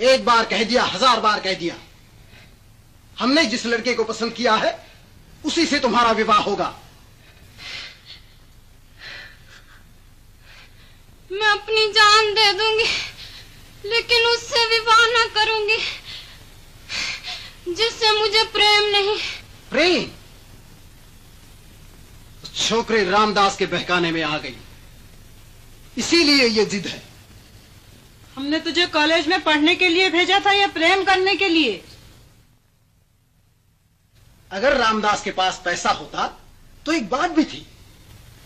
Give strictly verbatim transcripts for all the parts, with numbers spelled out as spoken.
एक बार कह दिया, हजार बार कह दिया, हमने जिस लड़के को पसंद किया है उसी से तुम्हारा विवाह होगा। मैं अपनी जान दे दूंगी लेकिन उससे विवाह ना करूंगी जिससे मुझे प्रेम नहीं। प्रेम? छोकरे रामदास के बहकाने में आ गई, इसीलिए ये जिद है। हमने तुझे कॉलेज में पढ़ने के लिए भेजा था या प्रेम करने के लिए? अगर रामदास के पास पैसा होता तो एक बात भी थी।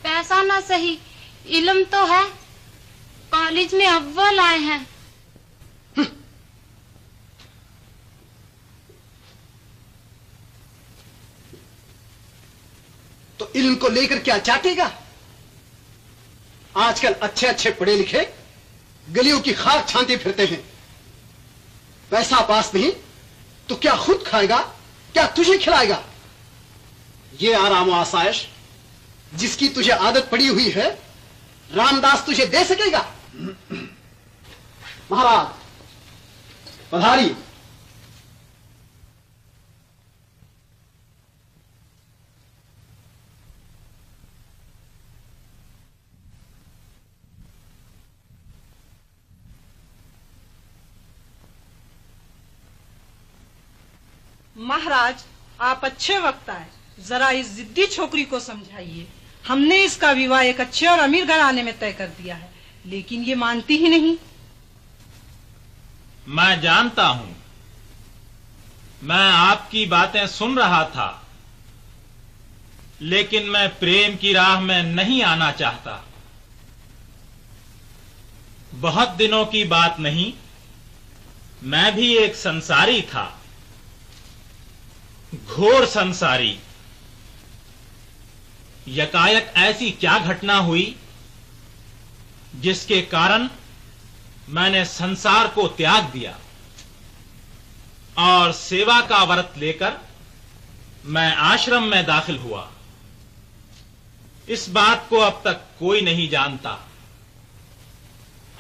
पैसा ना सही, इल्म तो है, कॉलेज में अव्वल आए हैं। तो इल्म को लेकर क्या चाटेगा? आजकल अच्छे अच्छे पढ़े लिखे गलियों की खाक छानते फिरते हैं। पैसा पास नहीं तो क्या खुद खाएगा, क्या तुझे खिलाएगा? ये आराम आसाइश जिसकी तुझे आदत पड़ी हुई है, रामदास तुझे दे सकेगा? महाराज पधारी। महाराज आप अच्छे वक्त आए, जरा इस जिद्दी छोकरी को समझाइए। हमने इसका विवाह एक अच्छे और अमीर घराने में तय कर दिया है लेकिन ये मानती ही नहीं। मैं जानता हूँ, मैं आपकी बातें सुन रहा था लेकिन मैं प्रेम की राह में नहीं आना चाहता। बहुत दिनों की बात नहीं, मैं भी एक संसारी था, घोर संसारी। यकायक ऐसी क्या घटना हुई जिसके कारण मैंने संसार को त्याग दिया और सेवा का व्रत लेकर मैं आश्रम में दाखिल हुआ। इस बात को अब तक कोई नहीं जानता,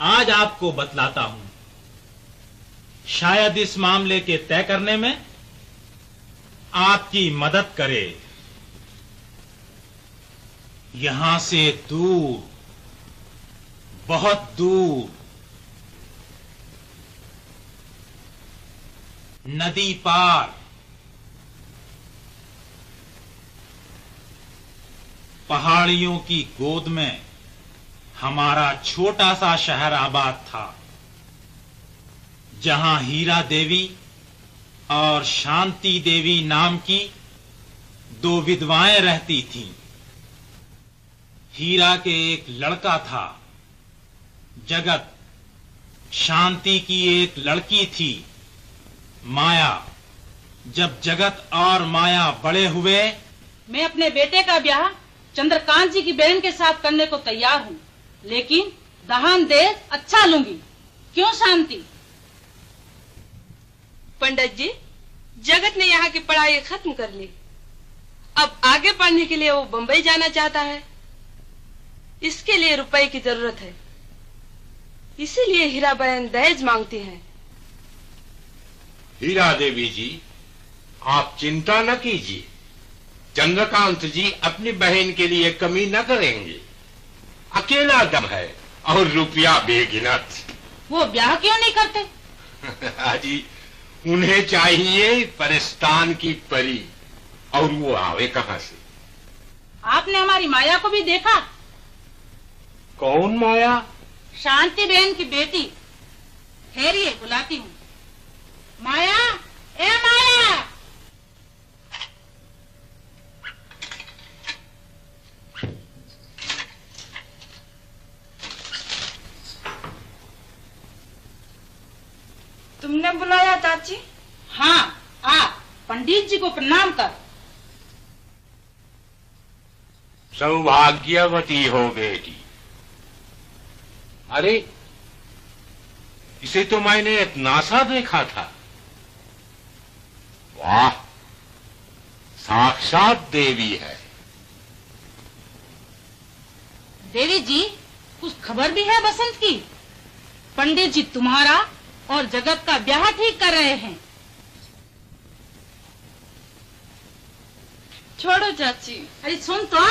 आज आपको बतलाता हूं। शायद इस मामले के तय करने में आपकी मदद करे। यहां से दूर, बहुत दूर, नदी पार, पहाड़ियों की गोद में हमारा छोटा सा शहर आबाद था, जहां हीरा देवी और शांति देवी नाम की दो विधवाएं रहती थीं। हीरा के एक लड़का था जगत, शांति की एक लड़की थी माया। जब जगत और माया बड़े हुए, मैं अपने बेटे का ब्याह चंद्रकांत जी की बहन के साथ करने को तैयार हूँ लेकिन दहान देश अच्छा लूंगी। क्यों शांति? पंडित जी, जगत ने यहाँ की पढ़ाई खत्म कर ली, अब आगे पढ़ने के लिए वो बंबई जाना चाहता है, इसके लिए रुपए की जरूरत है, इसीलिए हीरा बहन दहेज मांगती हैं। हीरा देवी जी, आप चिंता न कीजिए, चंद्रकांत जी अपनी बहन के लिए कमी न करेंगे। अकेला दम है और रुपया बेगिनत। वो ब्याह क्यों नहीं करते? हाजी, उन्हें चाहिए परिस्तान की परी, और वो आवे कहाँ से? आपने हमारी माया को भी देखा? कौन माया? शांति बहन की बेटी। ठहरिए, बुलाती हूँ। माया, ए माया! तुमने बुलाया चाची? हाँ, आप पंडित जी को प्रणाम कर। सौभाग्यवती हो बेटी। अरे, इसे तो मैंने इतना सा देखा था। वाह, साक्षात देवी है। देवी जी, कुछ खबर भी है बसंत की? पंडित जी तुम्हारा और जगत का ब्याह ठीक कर रहे हैं। छोड़ो चाची। अरे सुन तो।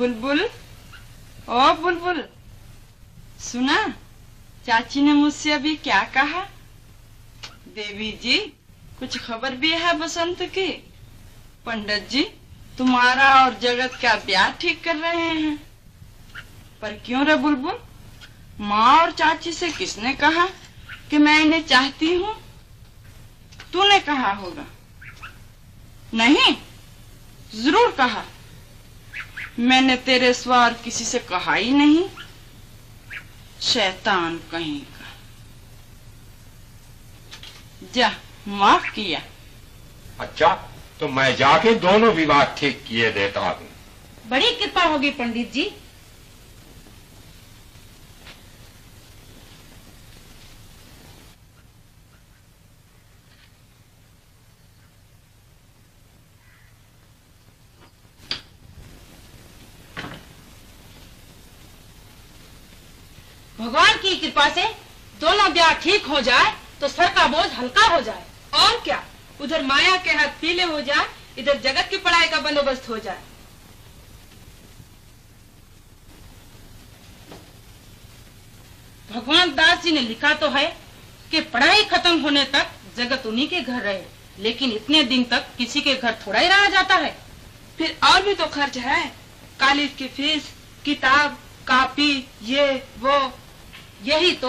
बुलबुल, ओ बुलबुल, सुना चाची ने मुझसे अभी क्या कहा? देवी जी, कुछ खबर भी है बसंत की? पंडित जी तुम्हारा और जगत का ब्याह ठीक कर रहे हैं। पर क्यों रे बुलबुल, माँ और चाची से किसने कहा कि मैं इन्हें चाहती हूँ? तूने कहा होगा। नहीं, जरूर कहा। मैंने तेरे स्वार किसी से कहा ही नहीं। शैतान कहीं का। जा, माफ किया। अच्छा, तो मैं जाके दोनों विवाद ठीक किए देता हूँ। बड़ी कृपा होगी पंडित जी। भगवान की कृपा से दोनों ब्याह ठीक हो जाए तो सर का बोझ हल्का हो जाए। और क्या, उधर माया के हाथ पीले हो जाए, इधर जगत की पढ़ाई का बंदोबस्त हो जाए। भगवान दास जी ने लिखा तो है कि पढ़ाई खत्म होने तक जगत उन्हीं के घर रहे, लेकिन इतने दिन तक किसी के घर थोड़ा ही रहा जाता है। फिर और भी तो खर्च है, कॉलेज की फीस, किताब, कापी, ये वो। यही तो,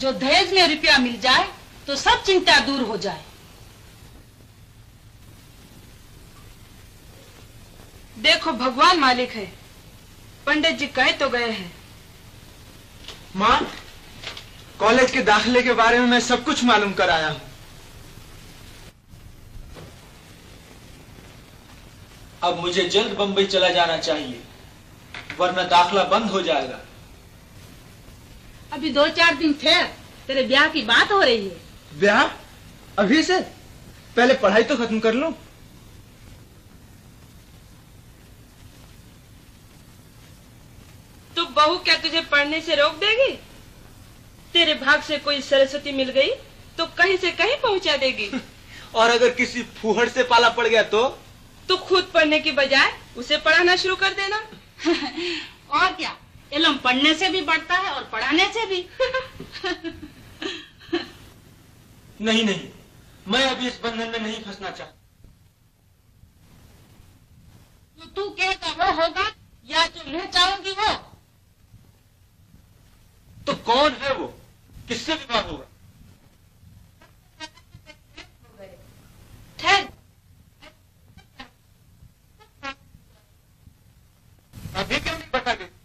जो दहेज में रुपया मिल जाए तो सब चिंता दूर हो जाए। देखो भगवान मालिक है, पंडित जी कहे तो गए हैं। माँ, कॉलेज के दाखिले के बारे में मैं सब कुछ मालूम कर आया हूँ। अब मुझे जल्द बंबई चला जाना चाहिए, वरना दाखला बंद हो जाएगा। अभी दो चार दिन थे, तेरे ब्याह की बात हो रही है। ब्याह? अभी से? पहले पढ़ाई तो खत्म कर लो। तो बहू क्या तुझे पढ़ने से रोक देगी? तेरे भाग से कोई सरस्वती मिल गई तो कहीं से कहीं पहुंचा देगी। और अगर किसी फूहड़ से पाला पड़ गया तो? तो खुद पढ़ने की बजाय उसे पढ़ाना शुरू कर देना। और क्या, इल्म पढ़ने से भी बढ़ता है और पढ़ाने से भी। नहीं नहीं, मैं अभी इस बंधन में नहीं फंसना चाहता। तो तू कहता वो होगा या जो मैं चाहूंगी वो? तो कौन है वो, किससे विवाह होगा? ठहर, अभी क्यों नहीं बता दे?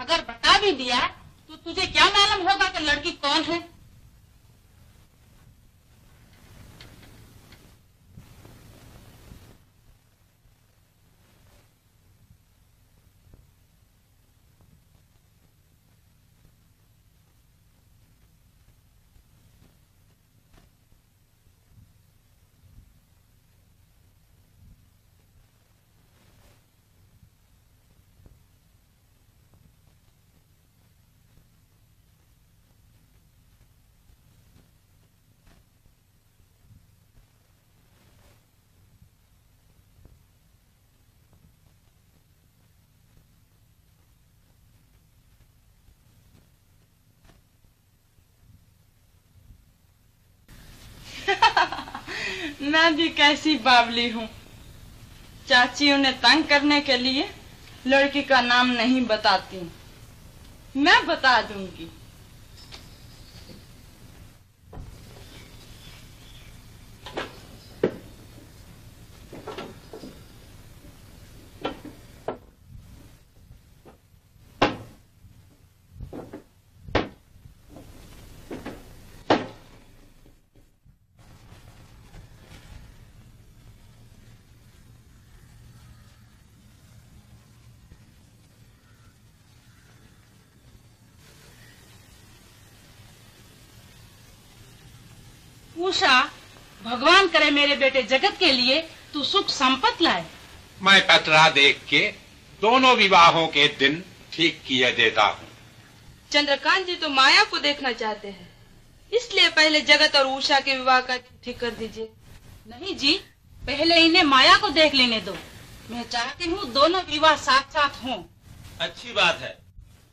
अगर बता भी दिया तो तुझे क्या मालूम होगा कि लड़की कौन है? मैं भी कैसी बावली हूँ। चाची उन्हें तंग करने के लिए लड़की का नाम नहीं बताती। मैं बता दूंगी। उषा, भगवान करे मेरे बेटे जगत के लिए तू सुख संपत्ति लाए। मैं पतरा देख के दोनों विवाहों के दिन ठीक किए देता हूँ। चंद्रकांत जी तो माया को देखना चाहते हैं, इसलिए पहले जगत और उषा के विवाह का ठीक कर दीजिए। नहीं जी, पहले इन्हें माया को देख लेने दो। मैं चाहती हूँ दोनों विवाह साथ साथ हों। अच्छी बात है,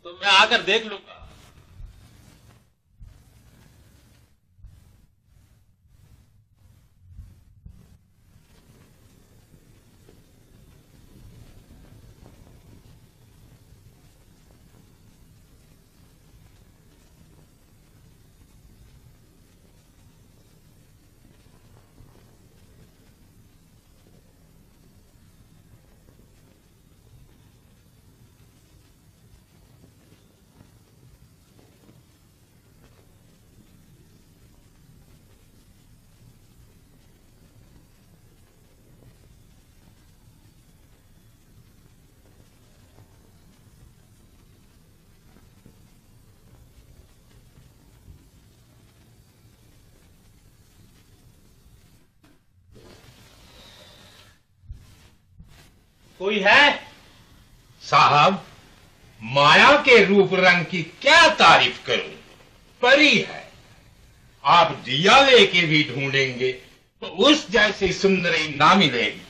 तो मैं आकर देख लूंगा। कोई है? साहब, माया के रूप रंग की क्या तारीफ करूं, परी है। आप दिया लेके भी ढूंढेंगे तो उस जैसी सुंदरी ना मिलेगी।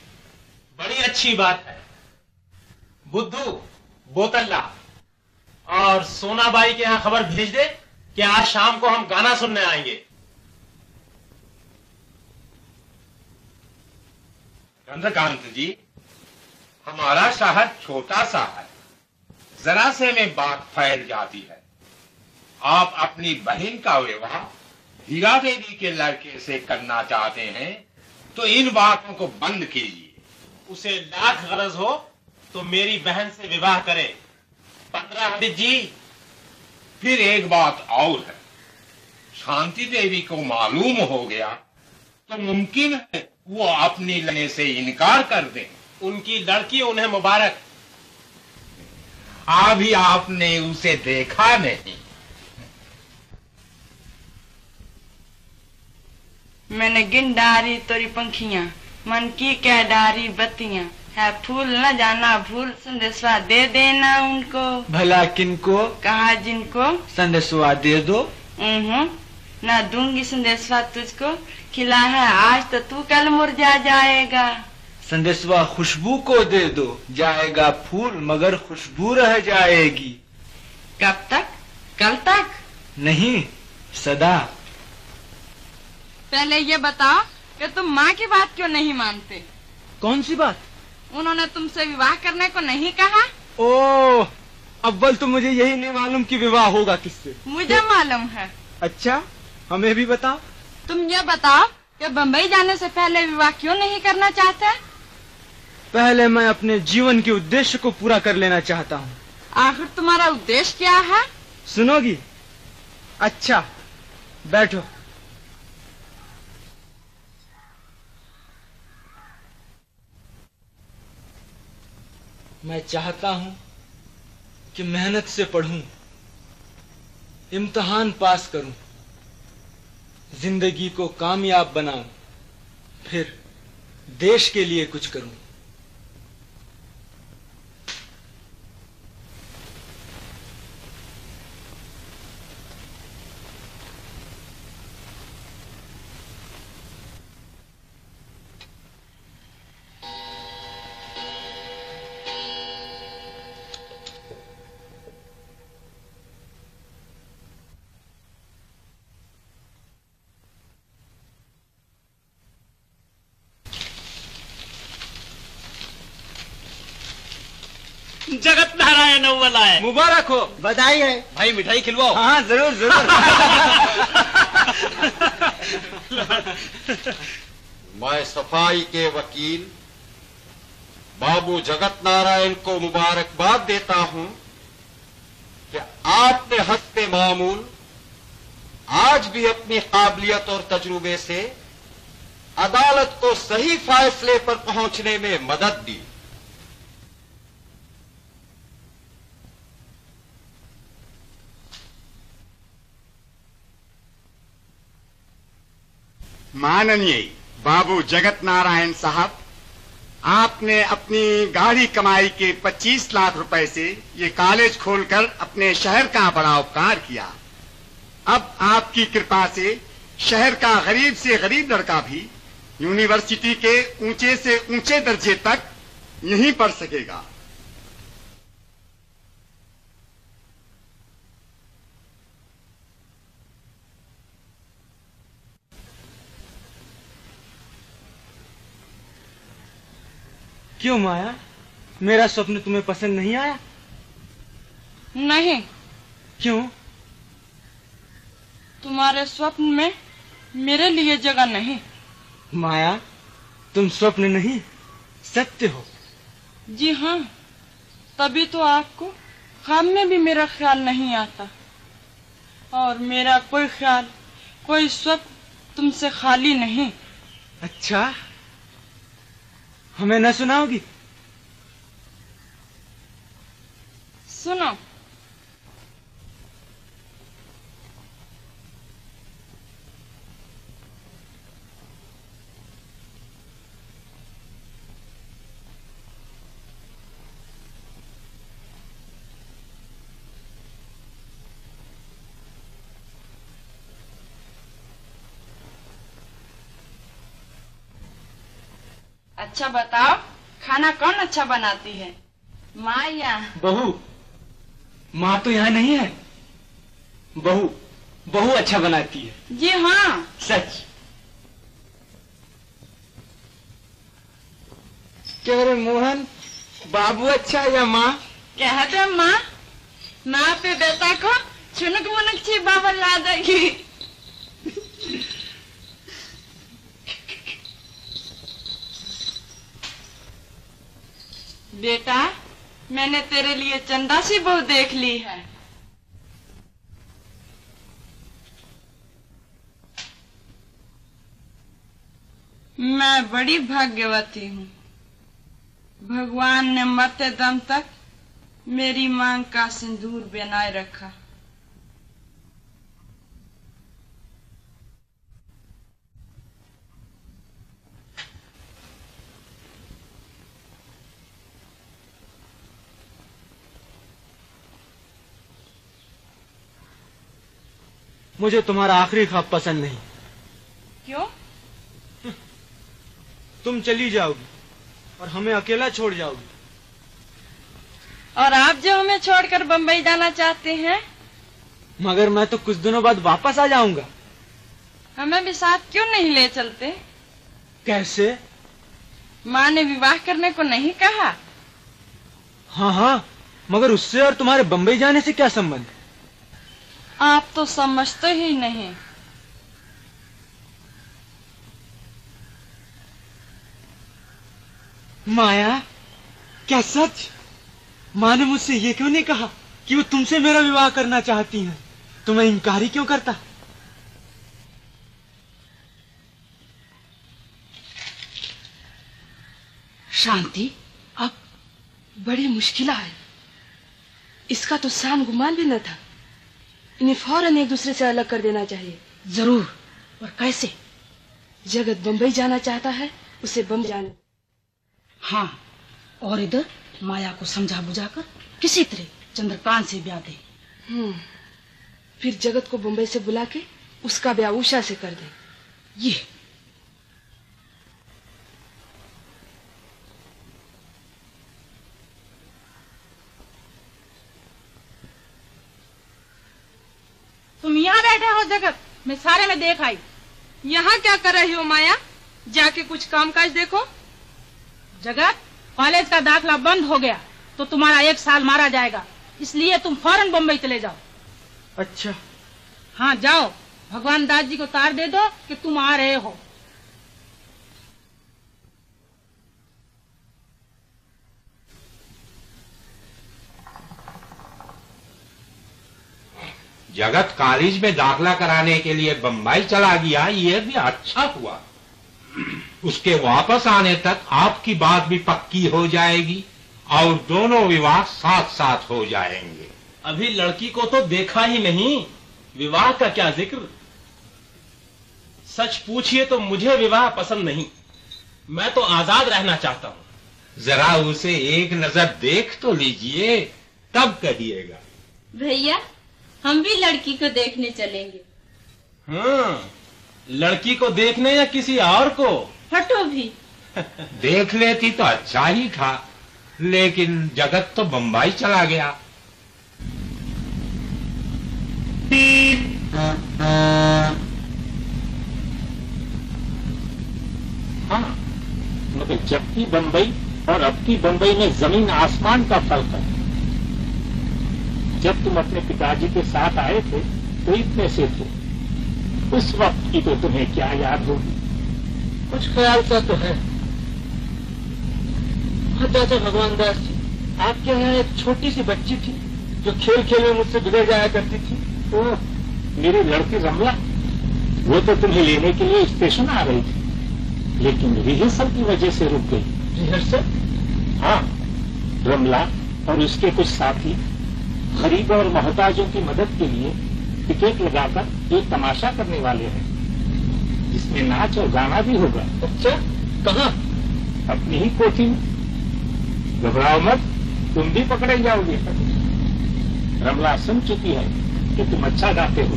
बड़ी अच्छी बात है। बुद्धू, बोतल ला और सोनाबाई के यहाँ खबर भेज दे कि आज शाम को हम गाना सुनने आएंगे। चंद्रकांत जी, हमारा शहर छोटा सा है, जरा से में बात फैल जाती है। आप अपनी बहन का विवाह हीरा देवी के लड़के से करना चाहते हैं तो इन बातों को बंद कीजिए। उसे लाख गरज हो तो मेरी बहन से विवाह करे। पंद्रह पंडित जी, फिर एक बात और है, शांति देवी को मालूम हो गया तो मुमकिन है वो अपनी लेने से इनकार कर दें। उनकी लड़की उन्हें मुबारक। अभी आपने उसे देखा नहीं? मैंने गिन डारी तोरी पंखियां, मन की क्या डारी बत्तियां, है फूल न जाना भूल, संदेशवा दे देना उनको। भला किनको? कहा जिनको। संदेशवा दे दो। उन्हों ना दूंगी संदेशवा तुझको, खिला है आज तो तू कल मुरझा जाएगा। संदेशवा खुशबू को दे दो, जाएगा फूल मगर खुशबू रह जाएगी। कब तक? कल तक? नहीं, सदा। पहले ये बताओ कि तुम माँ की बात क्यों नहीं मानते? कौन सी बात? उन्होंने तुमसे विवाह करने को नहीं कहा? ओह, अव्वल तो मुझे यही नहीं मालूम कि विवाह होगा किससे। मुझे मालूम है। अच्छा, हमें भी बताओ। तुम ये बताओ कि बम्बई जाने से पहले विवाह क्यों नहीं करना चाहते? पहले मैं अपने जीवन के उद्देश्य को पूरा कर लेना चाहता हूँ। आखिर तुम्हारा उद्देश्य क्या है? सुनोगी? अच्छा, बैठो। मैं चाहता हूँ कि मेहनत से पढूं, इम्तिहान पास करूं, जिंदगी को कामयाब बनाऊं, फिर देश के लिए कुछ करूं। जगत नारायण वाला है, मुबारक हो। बधाई है भाई। मिठाई खिलवाओ। हाँ, जरूर जरूर। मैं सफाई के वकील बाबू जगत नारायण को मुबारकबाद देता हूँ कि आपने हस्ते मामूल आज भी अपनी काबिलियत और तजुर्बे से अदालत को सही फैसले पर पहुँचने में मदद दी। माननीय बाबू जगत नारायण साहब, आपने अपनी गाढ़ी कमाई के पच्चीस लाख रुपए से ये कॉलेज खोलकर अपने शहर का बड़ा उपकार किया। अब आपकी कृपा से शहर का गरीब से गरीब लड़का भी यूनिवर्सिटी के ऊंचे से ऊंचे दर्जे तक यहीं पढ़ सकेगा। क्यों माया, मेरा स्वप्न तुम्हें पसंद नहीं आया? नहीं। क्यों? तुम्हारे स्वप्न में मेरे लिए जगह नहीं। माया, तुम स्वप्न नहीं सत्य हो। जी हाँ, तभी तो आपको ख्याल में भी मेरा ख्याल नहीं आता, और मेरा कोई ख्याल कोई स्वप्न तुमसे खाली नहीं। अच्छा, हमें न सुनाओगी? सुनो। अच्छा बताओ, खाना कौन अच्छा बनाती है? माँ या बहू? माँ तो यहाँ नहीं है। बहू, बहू अच्छा बनाती है। जी हाँ, सच। क्या रे मोहन, बाबू अच्छा या माँ? कहते हैं माँ। माँ पे बेटा को छुनक मुनक छी बाबा ला देगी। बेटा, मैंने तेरे लिए चंदा सी बहू देख ली है। मैं बड़ी भाग्यवती हूँ। भगवान ने मरते दम तक मेरी मांग का सिंदूर बनाए रखा। मुझे तुम्हारा आखिरी ख्वाब पसंद नहीं। क्यों? तुम चली जाओगी और हमें अकेला छोड़ जाओगी। और आप जो हमें छोड़कर बंबई जाना चाहते हैं? मगर मैं तो कुछ दिनों बाद वापस आ जाऊंगा। हमें भी साथ क्यों नहीं ले चलते? कैसे? माँ ने विवाह करने को नहीं कहा? हाँ हाँ, मगर उससे और तुम्हारे बंबई जाने से क्या संबंध? आप तो समझते ही नहीं। माया, क्या सच? माँ ने मुझसे ये क्यों नहीं कहा कि वो तुमसे मेरा विवाह करना चाहती हैं? तो मैं इनकार ही क्यों करता? शांति, अब बड़ी मुश्किल आई। इसका तो सान गुमान भी न था। इन्हें फौरन एक दूसरे से अलग कर देना चाहिए। जरूर। और कैसे? जगत बंबई जाना चाहता है, उसे बंबई जाने। हाँ, और इधर माया को समझा बुझाकर किसी तरह चंद्रकांत से ब्याह दे। हम्म, फिर जगत को बंबई से बुला के उसका ब्याह उषा से कर दे। ये तुम यहाँ बैठे हो जगत? मैं सारे में देख आई। यहाँ क्या कर रही हो माया? जाके कुछ कामकाज देखो। जगत, कॉलेज का दाखला बंद हो गया तो तुम्हारा एक साल मारा जाएगा, इसलिए तुम फौरन बंबई चले जाओ। अच्छा। हाँ जाओ, भगवान दास जी को तार दे दो कि तुम आ रहे हो। जगत कॉलेज में दाखला कराने के लिए बंबई चला गया, ये भी अच्छा हुआ। उसके वापस आने तक आपकी बात भी पक्की हो जाएगी और दोनों विवाह साथ साथ हो जाएंगे। अभी लड़की को तो देखा ही नहीं, विवाह का क्या जिक्र? सच पूछिए तो मुझे विवाह पसंद नहीं, मैं तो आजाद रहना चाहता हूँ। जरा उसे एक नजर देख तो लीजिए तब कहिएगा। भैया हम भी लड़की को देखने चलेंगे। हाँ, लड़की को देखने या किसी और को? हटो भी। देख लेती तो अच्छा ही था, लेकिन जगत तो बम्बई चला गया। हाँ, मगर जब की बम्बई और अब की बम्बई में जमीन आसमान का फर्क है। जब तुम अपने पिताजी के साथ आए थे तो इतने से थे, उस वक्त की तो तुम्हें क्या याद होगी? कुछ ख्याल सा तो है। चाचा भगवान दास जी, आपके यहाँ एक छोटी सी बच्ची थी जो खेल खेल में मुझसे बिगड़ जाया करती थी। तो मेरी लड़की रमला, वो तो तुम्हें लेने के लिए स्टेशन आ रही थी, लेकिन रिहर्सल की वजह से रुक गई। रिहर्सल? हाँ, रमला और उसके कुछ साथी गरीब और मोहताजों की मदद के लिए टिकट लगाकर एक तमाशा करने वाले हैं, जिसमें नाच और गाना भी होगा। अच्छा, कहाँ? अपनी ही कोठी में। घबराओ मत, तुम भी पकड़े जाओगे। रमला सुन चुकी है कि तुम अच्छा गाते हो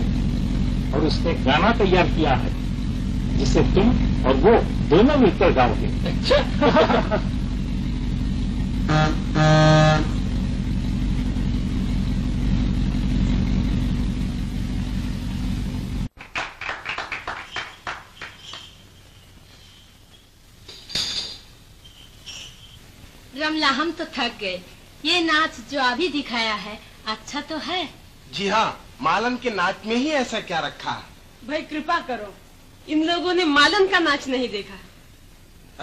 और उसने गाना तैयार किया है जिसे तुम और वो दोनों मिलकर गाओगे। अच्छा। रमला, हम तो थक गए। ये नाच जो अभी दिखाया है अच्छा तो है? जी हाँ, मालन के नाच में ही ऐसा क्या रखा है। भाई कृपा करो, इन लोगों ने मालन का नाच नहीं देखा।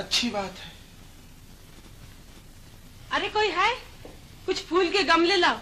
अच्छी बात है। अरे कोई है? कुछ फूल के गमले लाओ।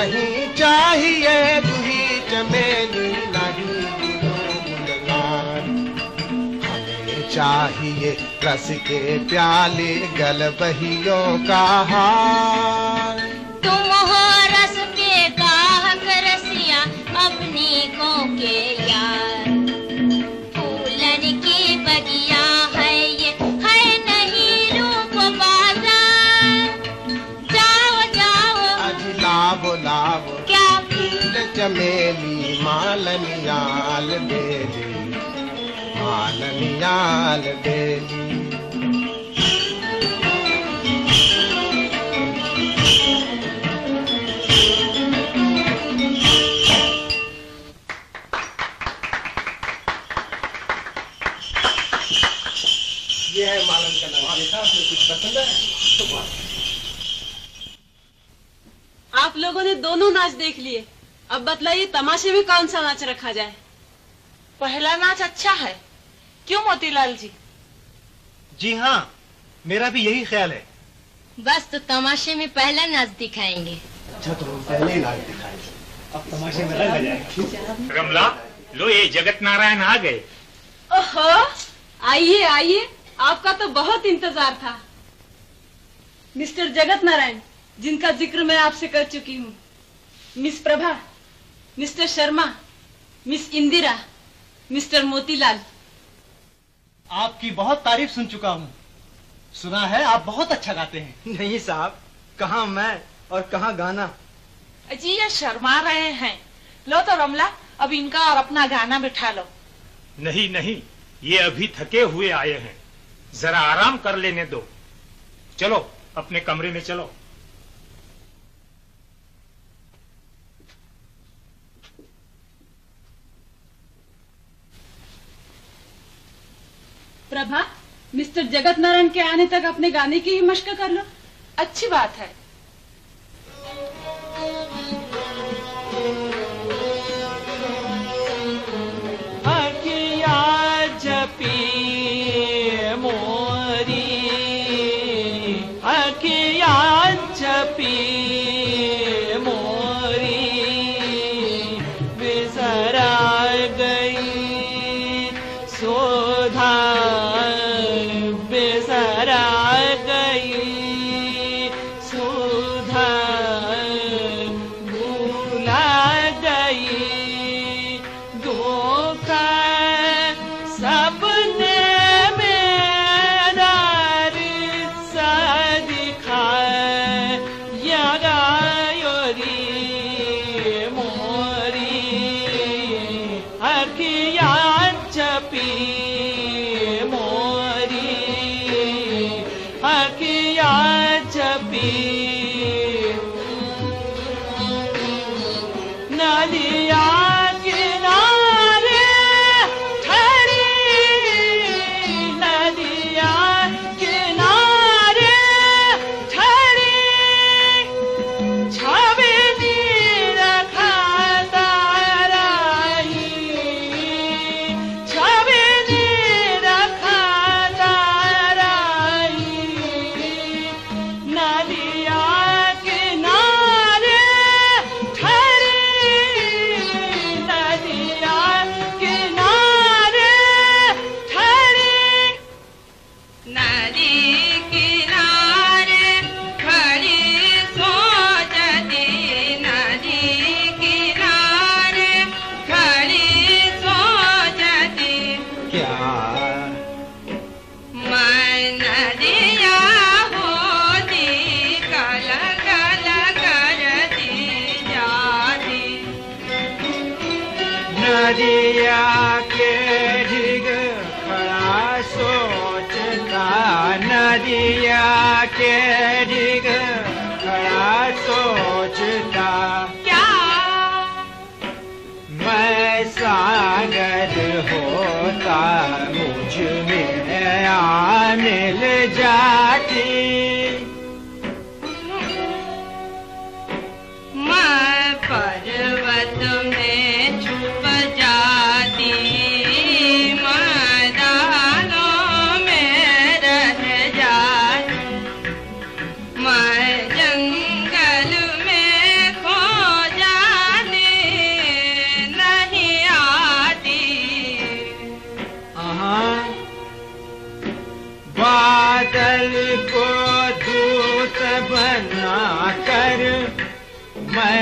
नहीं चाहिए तुही चमेली नहीं गुनगुनार, हमें चाहिए रस के प्याले गल बहियों का हार। तुम हो रस के गाहक रसिया अपने को के यार, फूलन की बगिया है ये है नहीं रूप बाजार। जाओ जाओ लाबो लाबो क्या फूल चमेली मालनियाल बेली मालनियाल बेली। यह है मालन का नाम। देखा आपको कुछ पसंद है? आप लोगों ने दोनों नाच देख लिए, अब बतलाइए तमाशे में कौन सा नाच रखा जाए। पहला नाच अच्छा है, क्यों मोतीलाल जी? जी हाँ, मेरा भी यही ख्याल है। बस तो तमाशे में पहला नाच दिखाएंगे। अच्छा तो पहले नाच दिखाएंगे, अब तमाशे में रंग जाएगा। रमला लो, ये जगत नारायण आ गए। ओहो, आइए आइए, आपका तो बहुत इंतजार था। मिस्टर जगत नारायण, जिनका जिक्र मैं आपसे कर चुकी हूँ, miss Prabha, mister Sharma, miss Indira, mister Motilal. आपकी बहुत तारीफ सुन चुका हूँ, सुना है आप बहुत अच्छा गाते हैं। नहीं साहब, कहाँ मैं और कहाँ गाना। जी ये शर्मा रहे हैं। लो तो रमला, अब इनका और अपना गाना बिठा लो। नहीं नहीं, ये अभी थके हुए आए हैं, जरा आराम कर लेने दो। चलो अपने कमरे में चलो। प्रभा, मिस्टर जगत नारायण के आने तक अपने गाने की ही मशक कर लो। अच्छी बात है।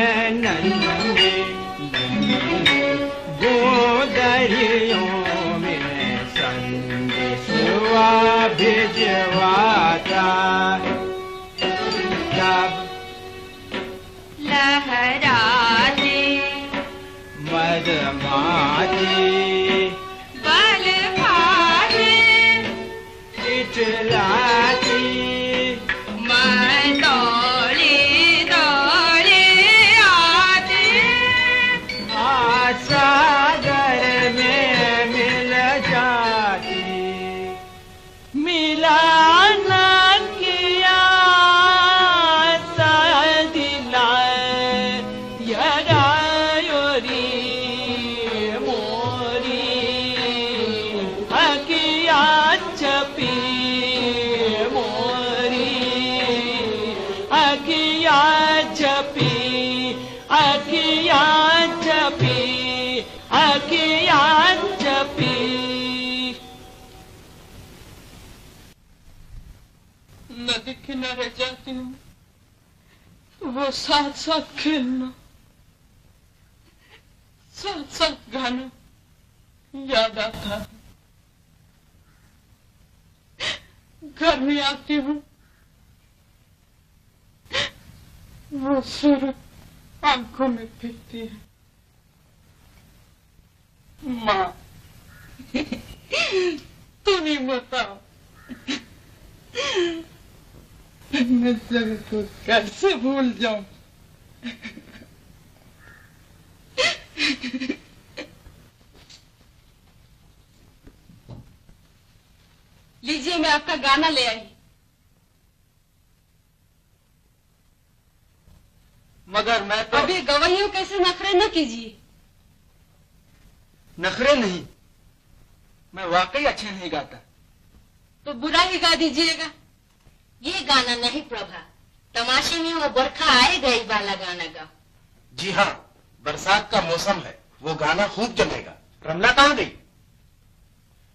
नन्हे नन्हे गोदरियों में संदेशवा भिजवाता तब लहरा दे मदमाती किनारे जाती हूँ, वो साथ साथ खेलना, साथ साथ गाना याद आता है। घर में आती हूँ, वो सुर आंखों में फिरती है। माँ, तू नहीं बताओ मैं जब तो कैसे भूल जाऊं। लीजिए, मैं आपका गाना ले आई। मगर मैं तो अभी गवाहियों कैसे नखरे न कीजिए। नखरे नहीं, मैं वाकई अच्छा नहीं गाता। तो बुरा ही गा दीजिएगा। ये गाना नहीं प्रभा, तमाशे में वो बरखा आए गई वाला गाना गा। जी हाँ, बरसात का मौसम है, वो गाना खूब जमेगा। रमला कहाँ गई?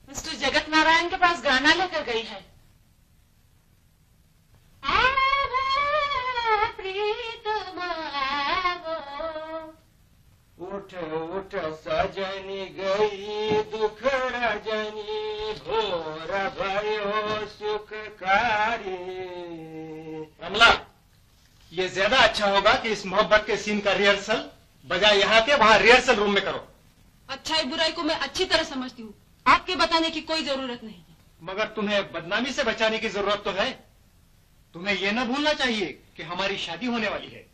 मिस्टर जगत नारायण के पास गाना लेकर गई है। उठ उठ सजनी गई दुख रजनी, घोर भयो सुखकारी। रमला, ये ज्यादा अच्छा होगा कि इस मोहब्बत के सीन का रिहर्सल बजाय यहाँ के वहाँ रिहर्सल रूम में करो। अच्छाई बुराई को मैं अच्छी तरह समझती हूँ, आपके बताने की कोई जरूरत नहीं। मगर तुम्हें बदनामी से बचाने की जरूरत तो है। तुम्हें ये न भूलना चाहिए कि हमारी शादी होने वाली है।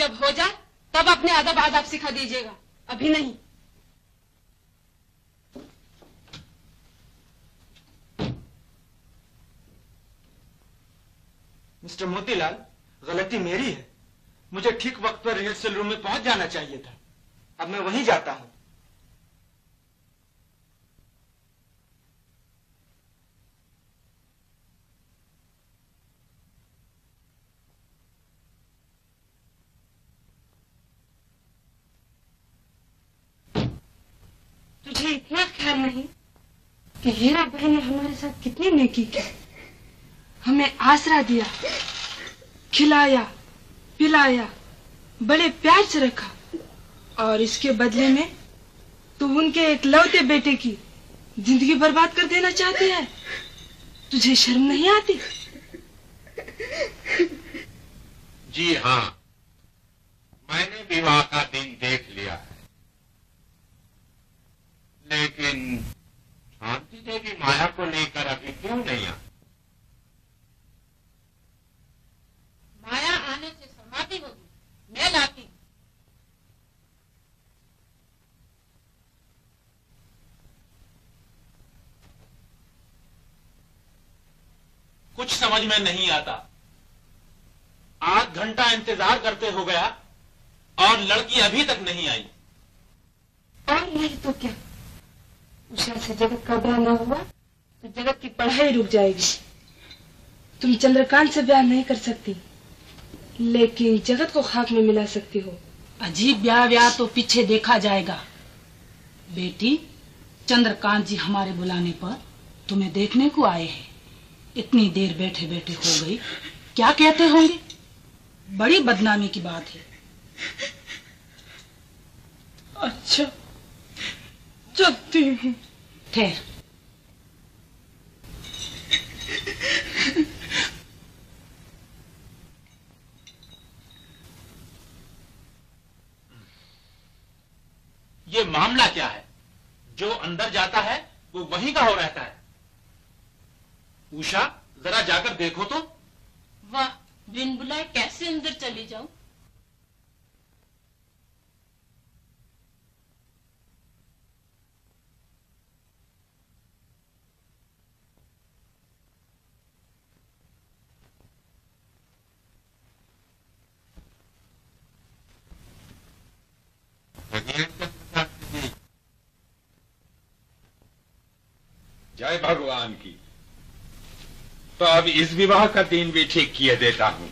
जब हो जाए तब अपने अदब आदाब सिखा दीजिएगा, अभी नहीं। मिस्टर मोतीलाल, गलती मेरी है। मुझे ठीक वक्त पर रिहर्सल रूम में पहुंच जाना चाहिए था। अब मैं वहीं जाता हूं। तुझे इतना ख्याल नहीं कि हीरा बहन ने हमारे साथ कितनी नेकी की, हमें आसरा दिया, खिलाया, पिलाया, बड़े प्यार से रखा, और इसके बदले में तू उनके एकलौते बेटे की जिंदगी बर्बाद कर देना चाहती है। तुझे शर्म नहीं आती? जी हाँ, मैंने विवाह का दिन देख लिया है, लेकिन शांति देवी माया को लेकर अभी क्यों नहीं आई? माया आने से समाती होगी, मैं लाती। कुछ समझ में नहीं आता। आध घंटा इंतजार करते हो गया और लड़की अभी तक नहीं आई। और नहीं तो क्या, उषा से जगत का ब्याह न हुआ तो जगत की पढ़ाई रुक जाएगी। तुम चंद्रकांत से ब्याह नहीं कर सकती, लेकिन जगत को खाक में मिला सकती हो। अजीब ब्याह ब्याह तो पीछे देखा जाएगा। बेटी, चंद्रकांत जी हमारे बुलाने पर तुम्हें देखने को आए हैं। इतनी देर बैठे बैठे हो गई, क्या कहते होंगे? बड़ी बदनामी की बात है। अच्छा, चलती हूँ। ठहर, ये मामला क्या है? जो अंदर जाता है वो वहीं का हो रहता है। उषा, जरा जाकर देखो तो। वाह, बिन बुलाए कैसे अंदर चली जाऊं? जय भगवान की। तो अब इस विवाह का दिन भी ठीक किए देता हूं।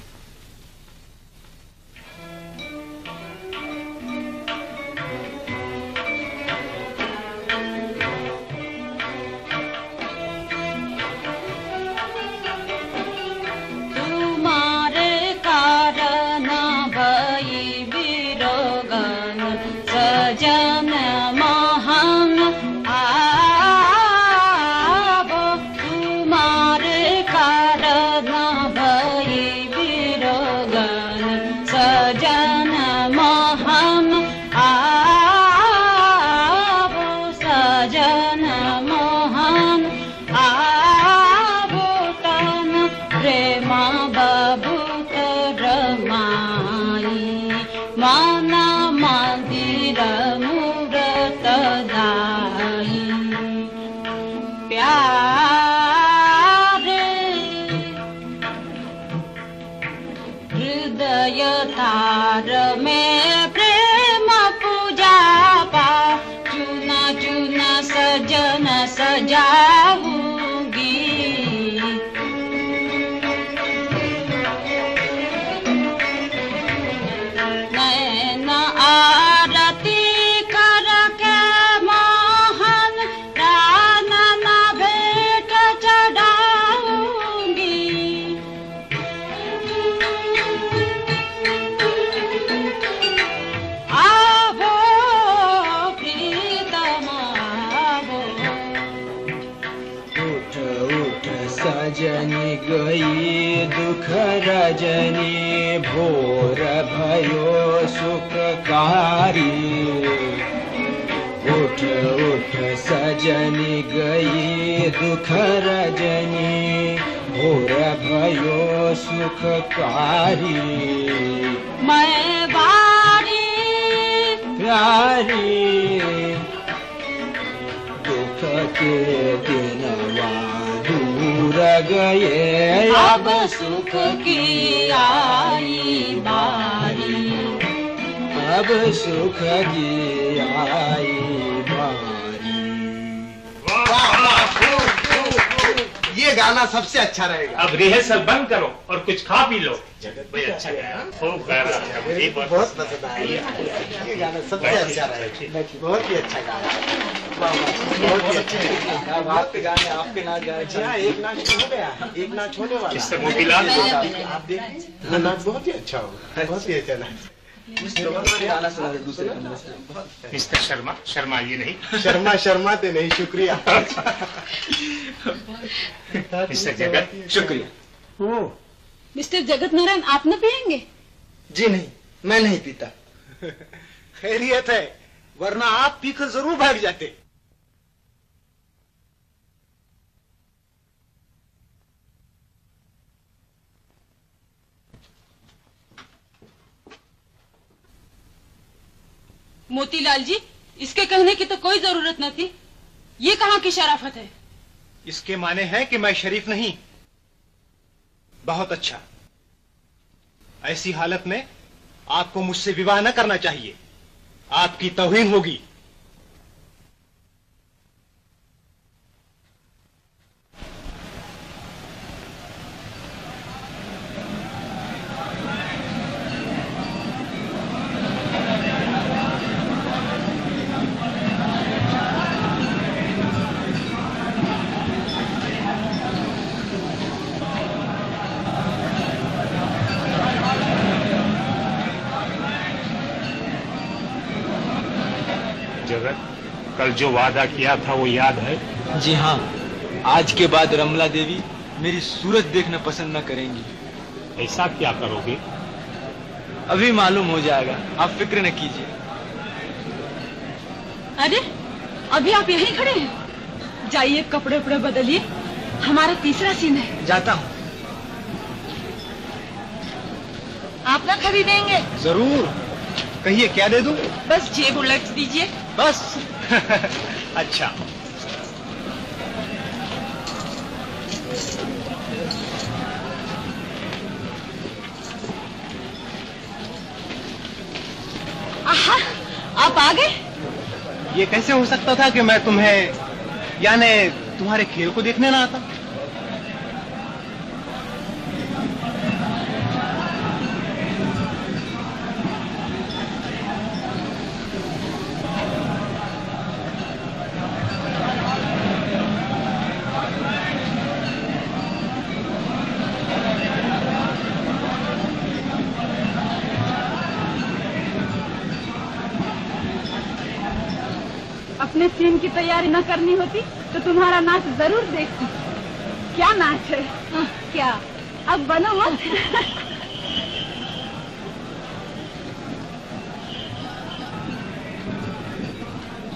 रिहर्सल बंद करो और कुछ खा पी लो। जगत भाई अच्छा गाया, खूब गाया, बहुत पसंद आया ये गाना। सबसे अच्छा रहा, बहुत ही अच्छा गाया, बहुत अच्छा। आपके गाने, आपके नाच गाने, एक नाच हो गया, एक नाच होने वाला। इससे मोतीलाल आप देख, नाच बहुत ही अच्छा होगा, बहुत ही अच्छा नाच। मिस्टर शर्मा, शर्मा ये नहीं, शर्मा शर्माते नहीं, शुक्रिया। मिस्टर जगत, शुक्रिया। ओ मिस्टर जगत नारायण, आप न पियेंगे? जी नहीं, मैं नहीं पीता। खैरियत है, वरना आप पीकर जरूर भाग जाते। मोतीलाल जी, इसके कहने की तो कोई जरूरत न थी। ये कहाँ की शराफत है? इसके माने हैं कि मैं शरीफ नहीं। बहुत अच्छा, ऐसी हालत में आपको मुझसे विवाह न करना चाहिए, आपकी तौहीन होगी। जगत, कल जो वादा किया था वो याद है? जी हाँ, आज के बाद रमला देवी मेरी सूरत देखना पसंद न करेंगी। ऐसा क्या करोगे? अभी मालूम हो जाएगा, आप फिक्र न कीजिए। अरे अभी आप यहीं खड़े हैं? जाइए कपड़े उपड़े बदलिए, हमारा तीसरा सीन है। जाता हूँ। आप ना खरीदेंगे? जरूर, कहिए क्या दे दूँ? बस जेब उलट दीजिए बस। अच्छा आहा, आप आ गए। ये कैसे हो सकता था कि मैं तुम्हें यानी तुम्हारे खेल को देखने ना आता। सीन की तैयारी न करनी होती तो तुम्हारा नाच जरूर देखती। क्या नाच है? आ, क्या अब बनो मत।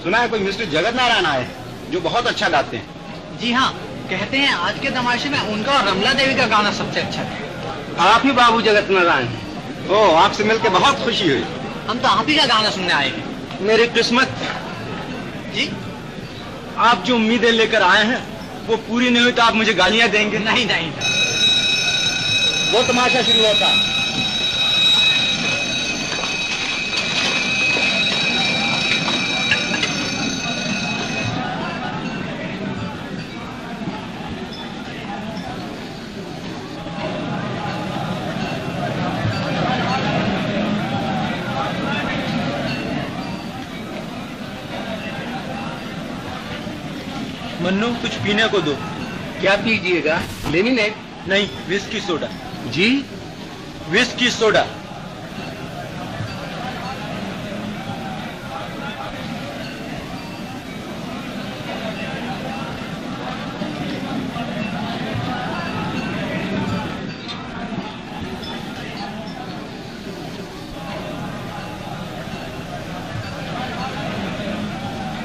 सुना है कोई मिस्टर जगत नारायण आए जो बहुत अच्छा गाते हैं। जी हाँ, कहते हैं आज के तमाशे में उनका और रमला देवी का गाना सबसे अच्छा था। आप ही बाबू जगत नारायण? ओ, आपसे मिलकर बहुत खुशी हुई। हम तो आप ही का गाना सुनने आए हैं। मेरी किस्मत जी, आप जो उम्मीदें लेकर आए हैं वो पूरी नहीं हुई तो आप मुझे गालियां देंगे? नहीं नहीं, वो तमाशा शुरू होता। मन्नू, कुछ पीने को दो। क्या पीजिएगा? लेमिनेट? नहीं, विस्की सोडा। जी, विस्की सोडा।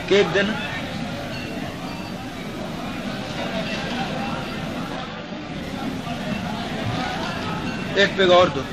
केक देना। एक पेग और दो।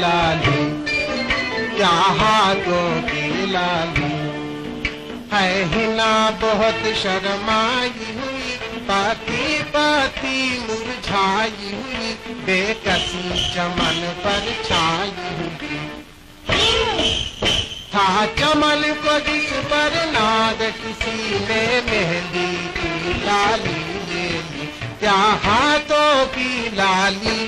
लाली यहाँ गोदी लाली है हिना बहुत शर्माई हुई बाती बाती मुरझाई हुई बेकसी चमन पर छाई हुई था चमन को जिस पर नाद किसी ने मेहंदी की लाली ले ली यहाँ तो की लाली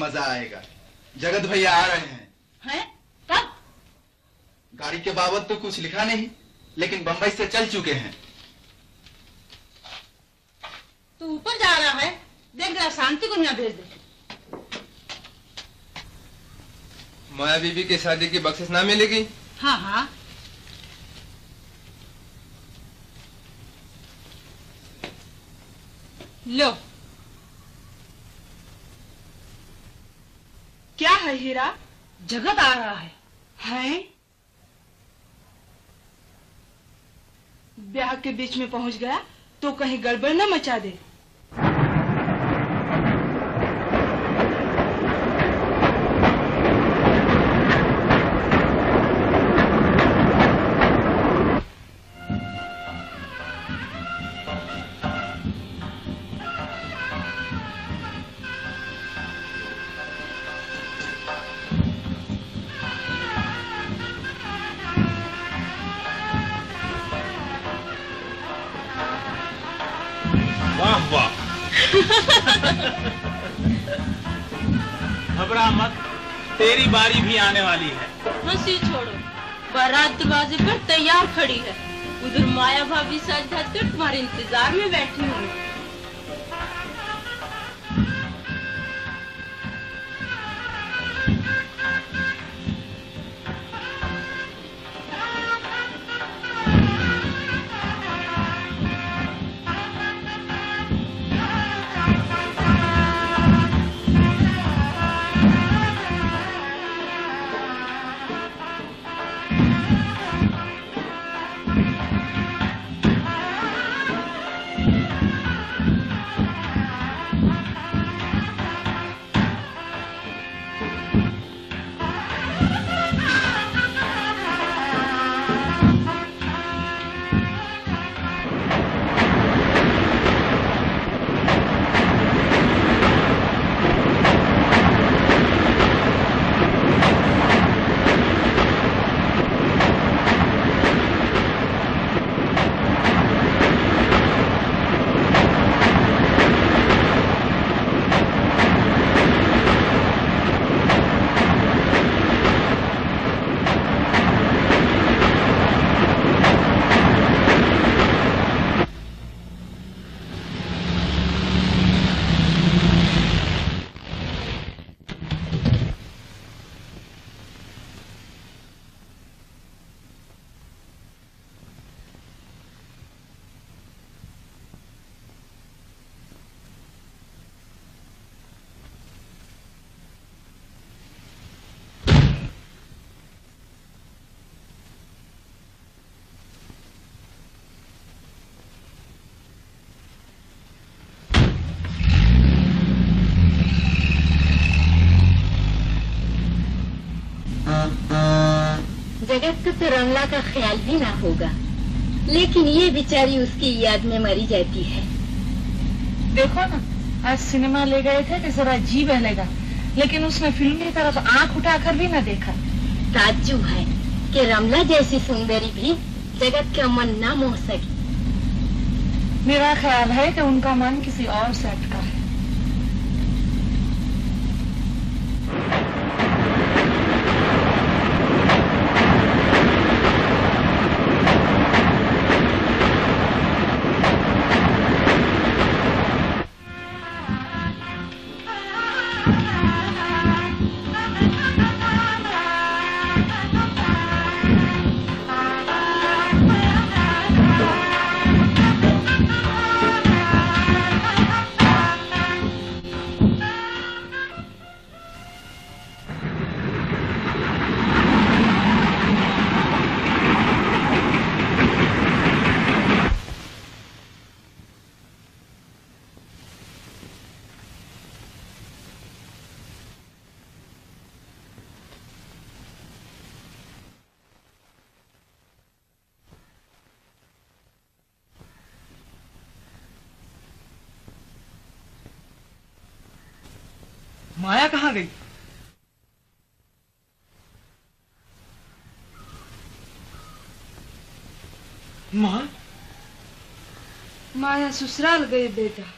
मजा आएगा। जगत भैया आ रहे हैं। हैं? कब? गाड़ी के बाबत तो कुछ लिखा नहीं, लेकिन बंबई से चल चुके हैं। तू ऊपर जा रहा है, देख जरा शांति को ना भेज दे। माया बीबी के शादी की बख्शिश ना मिलेगी? हाँ हाँ। लो क्या है हीरा? जगत आ रहा है। हैं? ब्याह के बीच में पहुंच गया तो कहीं गड़बड़ न मचा दे। तेरी बारी भी आने वाली है। हंसी छोड़ो, बारात दरवाजे पर तैयार खड़ी है। उधर माया भाभी सज धज कर तुम्हारे इंतजार में बैठी हुई। जगत को तो रमला का ख्याल भी ना होगा, लेकिन ये बेचारी उसकी याद में मरी जाती है। देखो ना, आज सिनेमा ले गए थे तो जरा जी बहलेगा, लेकिन उसने फिल्म की तरफ आंख उठाकर भी ना देखा। ताज्जुब है कि रमला जैसी सुंदरी भी जगत का मन ना मोह सकी। मेरा ख्याल है कि उनका मन किसी और से अटका है। माया कहाँ गई? माँ? माया ससुराल गई बेटा।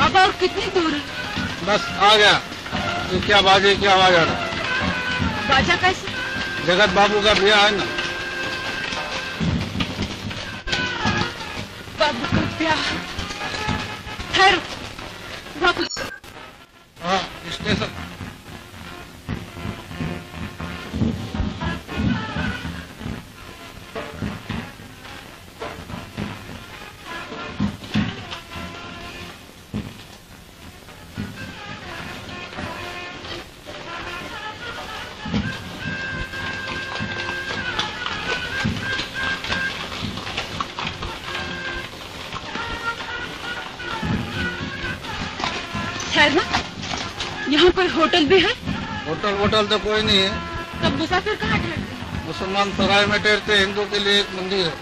अब और कितनी दूर है? बस आ गया। ये क्या बाजे क्या आवाज आ रहा? बाजा कैसे? जगत बाबू का ब्याह है ना। बाबू का ब्याह? ठहरो, बाबू। हाँ, स्टेशन। यहाँ कोई होटल भी है? होटल होटल तो कोई नहीं है। तब मुसाफिर कहाँ ठहरते? मुसलमान सराय में ठहरते, हिंदू के लिए एक मंदिर है।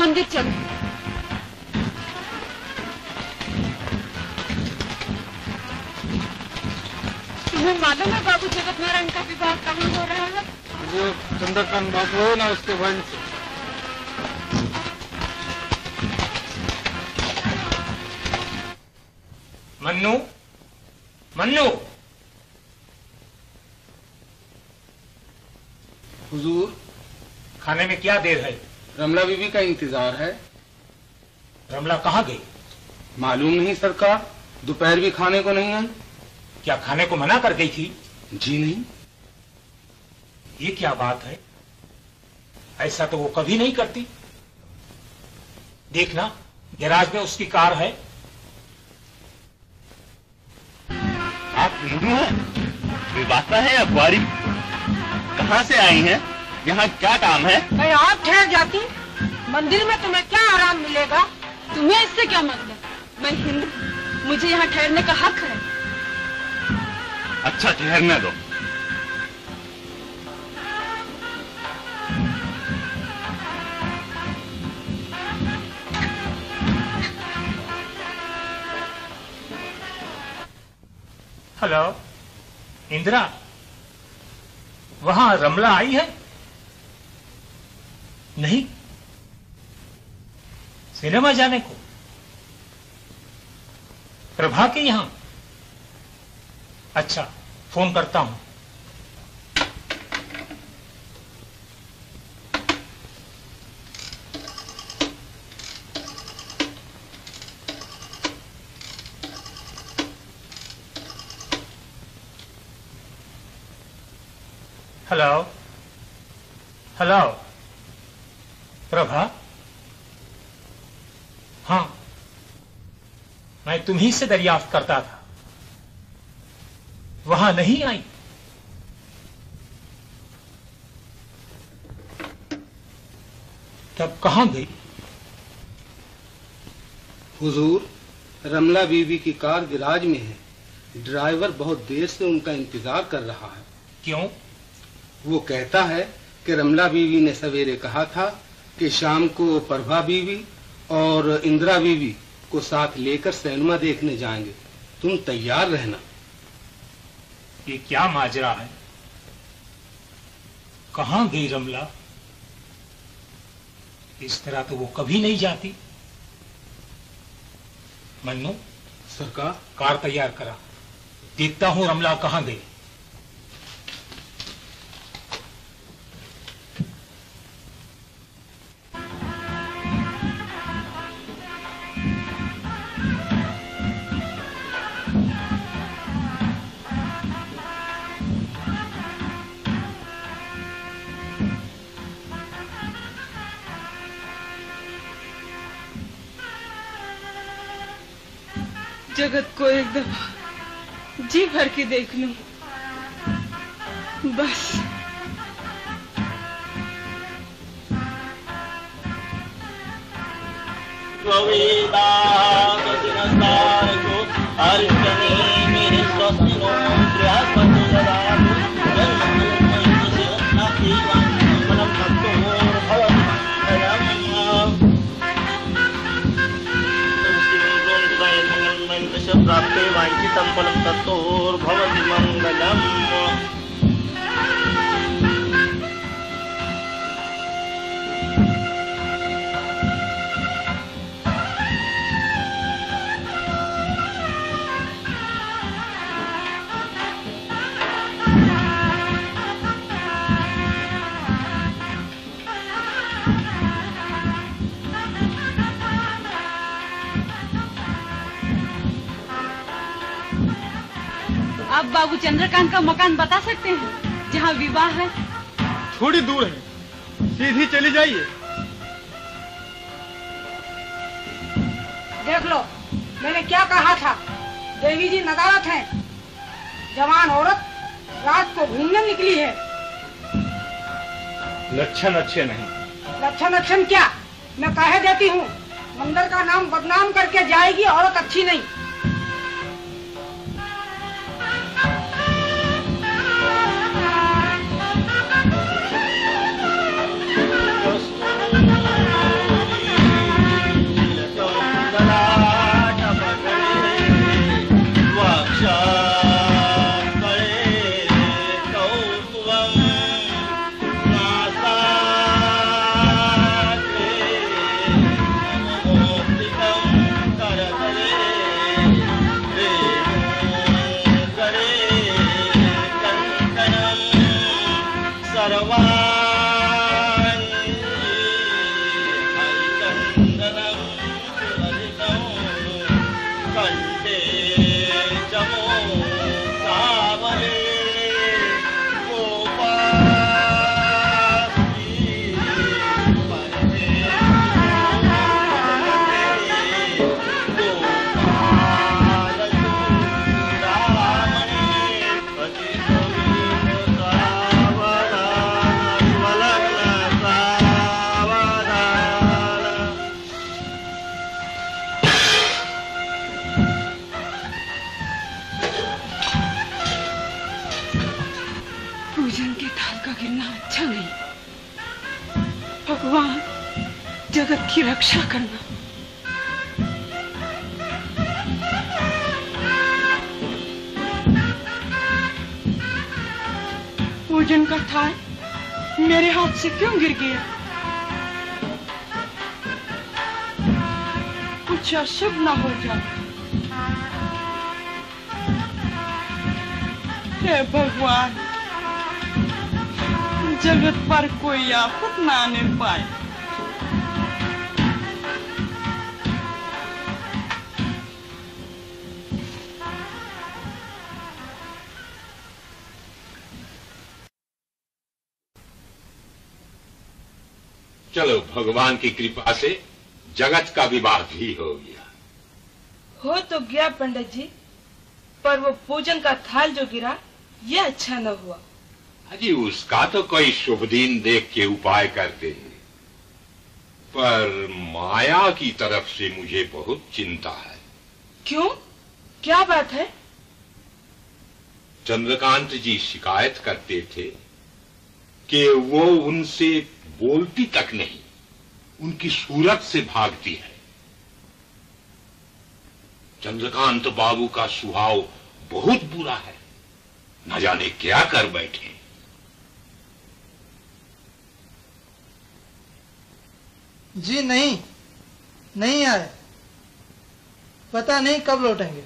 मंदिर चलो। तुम्हें मालूम है बाबू जगत नारायण का विवाह कहाँ हो रहा है? जो चंद्रकांत बाबू है ना, उसके बहन से। मन्नू, मन्नू। हुजूर, खाने में क्या देर है? रमला बीबी का इंतजार है। रमला कहाँ गई? मालूम नहीं सरकार, दोपहर भी खाने को नहीं आई। क्या खाने को मना कर गई थी? जी नहीं। ये क्या बात है, ऐसा तो वो कभी नहीं करती। देखना, गैराज में उसकी कार है। हिंदू है, विवाहिता है या कुंवारी? कहाँ से आई हैं? यहाँ क्या काम है? भाई आप ठहर जाती, मंदिर में तुम्हें क्या आराम मिलेगा? तुम्हें इससे क्या मतलब? मैं हिंदू, मुझे यहाँ ठहरने का हक है। अच्छा ठहरने दो। हेलो इंदिरा, वहां रमला आई है? नहीं, सिनेमा जाने को प्रभा के यहां। अच्छा, फोन करता हूं। Hello, hello Prabha. हाँ, मैं तुम्ही से दरियाफ्त करता था, वहां नहीं आई। तब कहां गई? हुजूर, रमला बीवी की कार गैराज में है। ड्राइवर बहुत देर से उनका इंतजार कर रहा है। क्यों? वो कहता है कि रमला बीवी ने सवेरे कहा था कि शाम को प्रभा बीवी और इंदिरा बीवी को साथ लेकर सिनेमा देखने जाएंगे, तुम तैयार रहना। ये क्या माजरा है? कहाँ गई रमला? इस तरह तो वो कभी नहीं जाती। मन्नू, सरकार कार तैयार करा, देखता हूँ रमला कहाँ गई। जगत को एक दफा जी भर के देख लूं, बस। प्राप्ते वांछितं फलं ततोर्भवति मंगलम्। बाबू चंद्रकांत का मकान बता सकते हैं जहाँ विवाह है? थोड़ी दूर है, सीधी चली जाइए। देख लो मैंने क्या कहा था, देवी जी नदारत है। जवान औरत रात को घूमने निकली है। लक्षण अच्छे नहीं। लक्षण लक्षण क्या, मैं कह देती हूँ मंदिर का नाम बदनाम करके जाएगी औरत, अच्छी नहीं। जगत की रक्षा करना। पूजन का थाल मेरे हाथ से क्यों गिर गया? कुछ अशुभ ना हो जाए। हे भगवान, जगत पर कोई आफत ना आने पाए। चलो भगवान की कृपा से जगत का विवाह भी हो गया। हो तो गया पंडित जी, पर वो पूजन का थाल जो गिरा ये अच्छा न हुआ। अजी उसका तो कोई शुभ दिन देख के उपाय करते हैं, पर माया की तरफ से मुझे बहुत चिंता है। क्यों, क्या बात है? चंद्रकांत जी शिकायत करते थे कि वो उनसे बोलती तक नहीं, उनकी सूरत से भागती है। चंद्रकांत बाबू का स्वभाव बहुत बुरा है, न जाने क्या कर बैठे। जी नहीं, नहीं आए, पता नहीं कब लौटेंगे।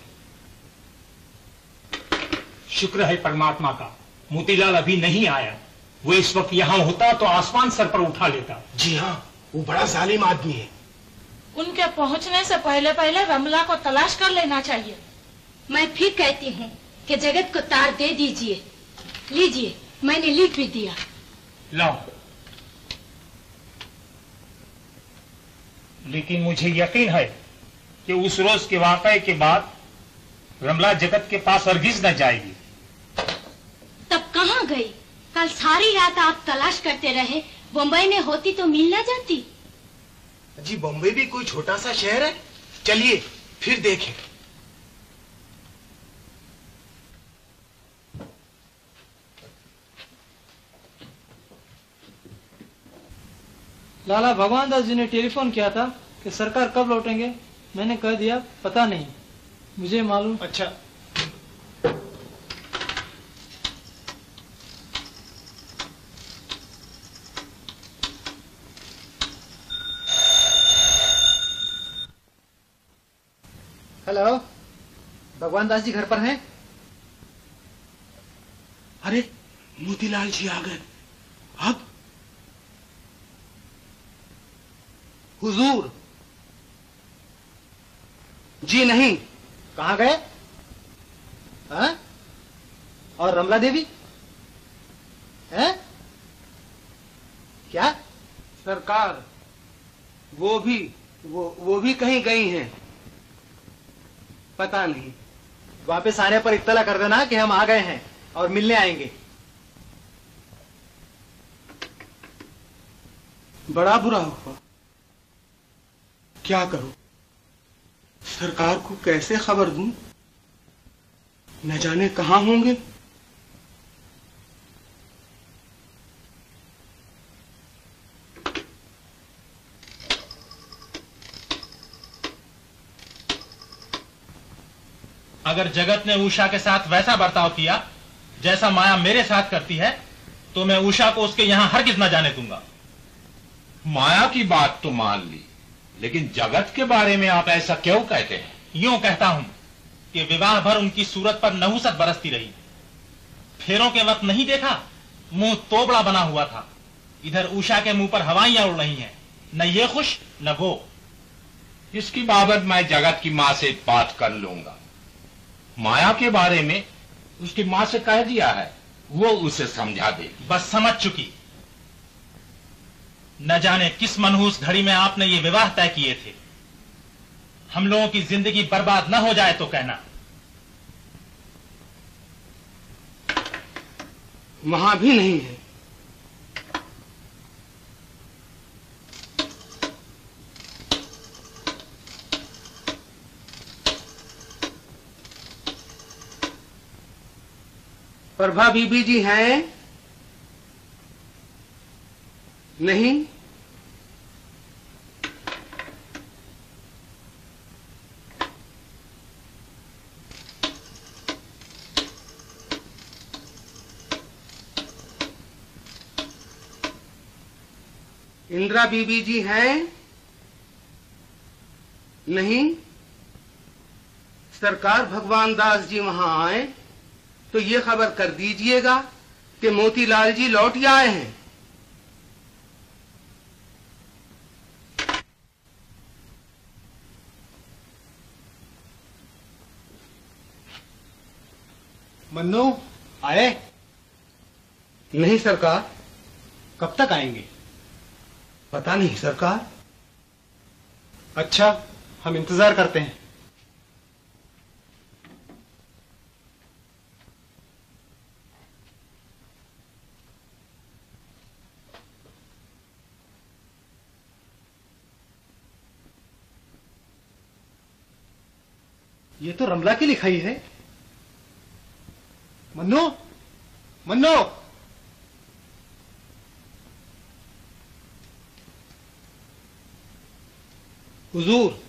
शुक्र है परमात्मा का, मोतीलाल अभी नहीं आया। वो इस वक्त यहाँ होता तो आसमान सर पर उठा लेता। जी हाँ, वो बड़ा जालिम आदमी है। उनके पहुँचने से पहले पहले रमला को तलाश कर लेना चाहिए। मैं फिर कहती हूँ कि जगत को तार दे दीजिए। लीजिए, मैंने लिख भी दिया। लाओ। लेकिन मुझे यकीन है कि उस रोज के वाकये के बाद रमला जगत के पास हरगिज न जाएगी। तब कहाँ गई? कल सारी रात आप तलाश करते रहे। बम्बई में होती तो मिल न जाती। जी बम्बई भी कोई छोटा सा शहर है? चलिए फिर देखें। लाला भगवान दास जी ने टेलीफोन किया था कि सरकार कब लौटेंगे। मैंने कह दिया पता नहीं, मुझे मालूम। अच्छा हेलो, भगवान दास जी घर पर हैं? अरे मोतीलाल जी आ गए। अब हुजूर। जी नहीं, कहाँ गए? हाँ? और रमला देवी हैं? क्या सरकार वो भी वो वो भी कहीं गई हैं, पता नहीं। वापस आने पर इत्तला कर देना कि हम आ गए हैं और मिलने आएंगे। बड़ा बुरा हुआ, क्या करूं? सरकार को कैसे खबर दूं? न जाने कहां होंगे। अगर जगत ने उषा के साथ वैसा बर्ताव किया जैसा माया मेरे साथ करती है तो मैं उषा को उसके यहां हरगिज न जाने दूंगा। माया की बात तो मान ली, लेकिन जगत के बारे में आप ऐसा क्यों कहते हैं? यूं कहता हूं कि विवाह भर उनकी सूरत पर नहुसत बरसती रही। फेरों के वक्त नहीं देखा, मुंह तोबड़ा बना हुआ था। इधर उषा के मुंह पर हवाइयां उड़ रही हैं, न ये खुश न वो। इसकी बाबत मैं जगत की मां से बात कर लूंगा। माया के बारे में उसकी मां से कह दिया है, वो उसे समझा देगी। बस समझ चुकी। न जाने किस मनहूस घड़ी में आपने ये विवाह तय किए थे। हम लोगों की जिंदगी बर्बाद न हो जाए तो कहना। वहां भी नहीं है। प्रभा बीबी जी हैं? नहीं। इंदिरा बीबी जी हैं? नहीं। सरकार भगवान दास जी वहां आए तो ये खबर कर दीजिएगा कि मोतीलाल जी लौट आए हैं। मन्नू आए? नहीं सरकार। कब तक आएंगे? पता नहीं सरकार। अच्छा, हम इंतजार करते हैं। ये तो रमला की लिखाई है। मन्नो, मन्नो, हुजूर,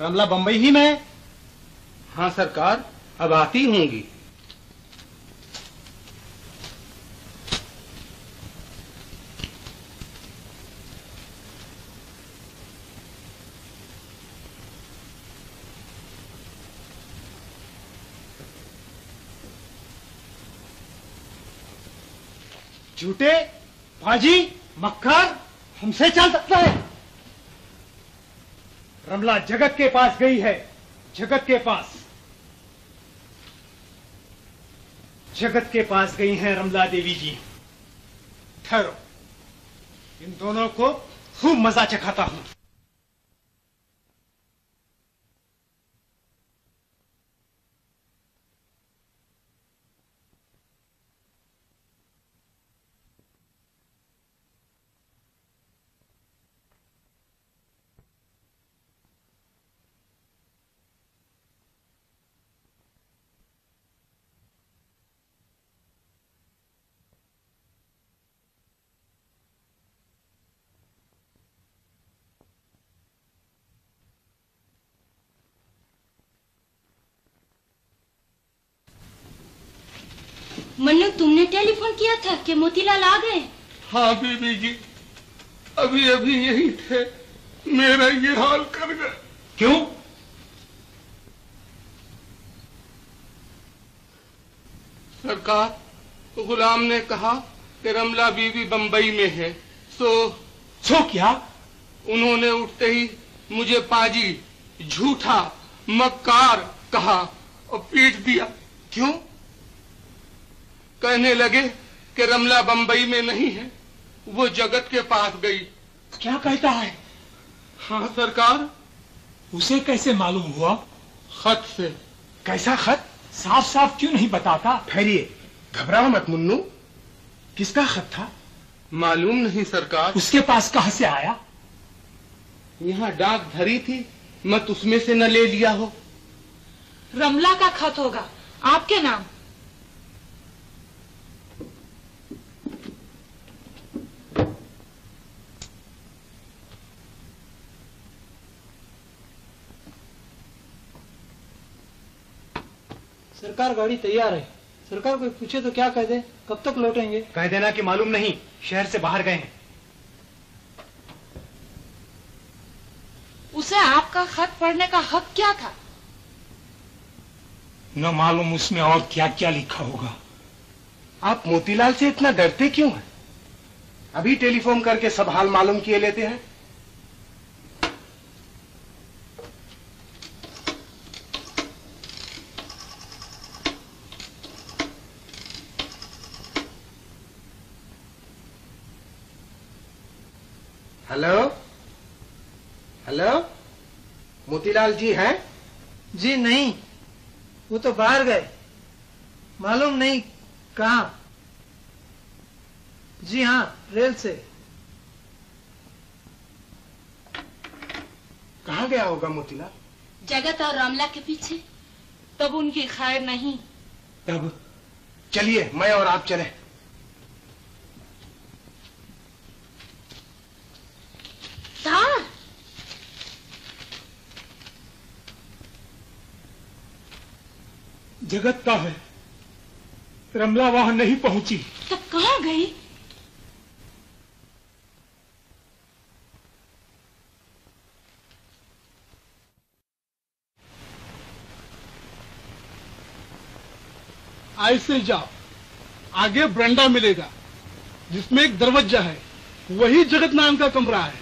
रमला बंबई ही में? हाँ सरकार, अब आती होंगी। झूठे, भाजी, मक्कार, हमसे चल सकता है। रमला जगत के पास गई है, जगत के पास। जगत के पास गई हैं रमला देवी जी। ठहरो, इन दोनों को खूब मजा चखाता हूं। मन्नू, तुमने टेलीफोन किया था कि मोतीलाल आ गए? हाँ बीबी जी, अभी अभी यही थे। मेरा ये हाल कर गए। क्यों? सरकार, गुलाम ने कहा कि रमला बीबी बंबई में है। सो सो क्या? उन्होंने उठते ही मुझे पाजी, झूठा, मक्कार कहा और पीट दिया। क्यों? कहने लगे कि रमला बंबई में नहीं है, वो जगत के पास गई। क्या कहता है? हाँ सरकार। उसे कैसे मालूम हुआ? खत से। कैसा खत? साफ साफ क्यों नहीं बताता? ठहरिए, घबराओ मत मुन्नू। किसका खत था? मालूम नहीं सरकार। उसके पास कहाँ से आया? यहाँ डाक धरी थी, मत उसमें से न ले लिया हो। रमला का खत होगा आपके नाम। सरकार गाड़ी तैयार है। सरकार कोई पूछे तो क्या कह दे? कब तक लौटेंगे? कह देना कि मालूम नहीं, शहर से बाहर गए हैं। उसे आपका खत पढ़ने का हक क्या था? न मालूम उसमें और क्या क्या लिखा होगा। आप मोतीलाल से इतना डरते क्यों हैं? अभी टेलीफोन करके सब हाल मालूम किए लेते हैं। हेलो हेलो, मोतीलाल जी हैं? जी नहीं, वो तो बाहर गए, मालूम नहीं कहाँ। जी हाँ, रेल से। कहाँ गया होगा मोतीलाल? जगत और रामला के पीछे। तब उनकी खैर नहीं। तब चलिए, मैं और आप चले। हाँ, जगत का है। रमला वहां नहीं पहुंची। तब कहाँ गई? ऐसे जाओ, आगे बरंडा मिलेगा जिसमें एक दरवाजा है, वही जगत नाम का कमरा है।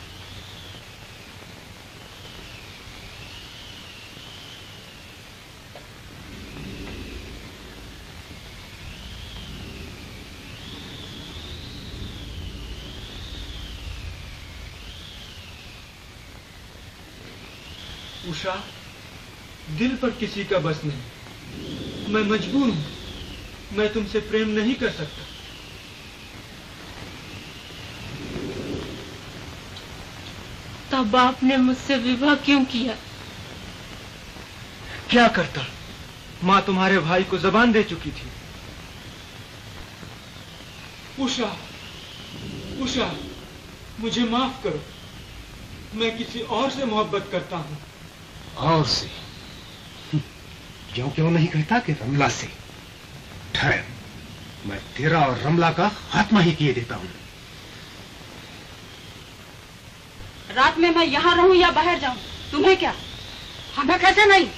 उषा, दिल पर किसी का बस नहीं। मैं मजबूर हूं, मैं तुमसे प्रेम नहीं कर सकता। तब आपने मुझसे विवाह क्यों किया? क्या करता, माँ तुम्हारे भाई को जबान दे चुकी थी। उषा, उषा, मुझे माफ करो, मैं किसी और से मोहब्बत करता हूं। और से? क्यों क्यों नहीं कहता कि रमला से? ठहर, मैं तेरा और रमला का खात्मा ही किए देता हूं। रात में मैं यहां रहूं या बाहर जाऊं, तुम्हें क्या, हमें कैसे नहीं।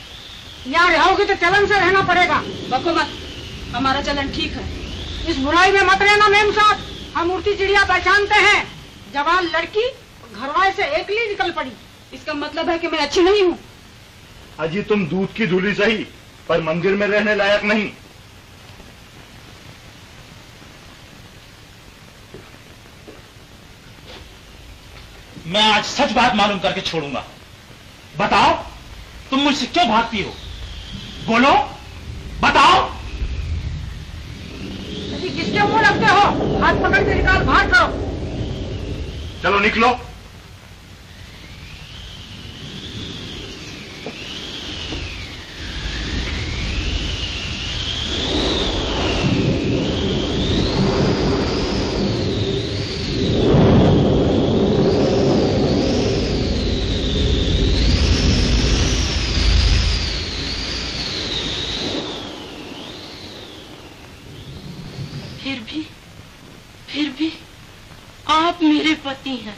यहां रहोगी तो चलन से रहना पड़ेगा। बको मत, हमारा चलन ठीक है। इस बुराई में मत रहना मेम साहब, हम उड़ती चिड़िया पहचानते हैं। जवान लड़की घरवाले से एकली निकल पड़ी, इसका मतलब है कि मैं अच्छी नहीं हूँ। अजी तुम दूध की धूली सही, पर मंदिर में रहने लायक नहीं। मैं आज सच बात मालूम करके छोड़ूंगा। बताओ, तुम मुझसे क्यों भागती हो? बोलो, बताओ। अजी किसके मुंह लगते हो? हाथ पकड़ के निकाल, बाहर करो। चलो निकलो। पति हैं,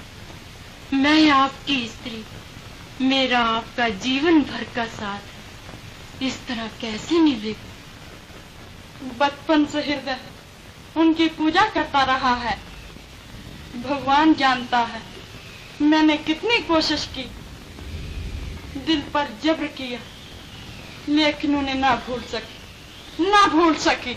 मैं आपकी स्त्री, मेरा आपका जीवन भर का साथ है, इस तरह कैसे निभेगा। बचपन से हृदय उनकी पूजा करता रहा है। भगवान जानता है मैंने कितनी कोशिश की, दिल पर जब्र किया, लेकिन उन्हें ना भूल सकी, ना भूल सकी।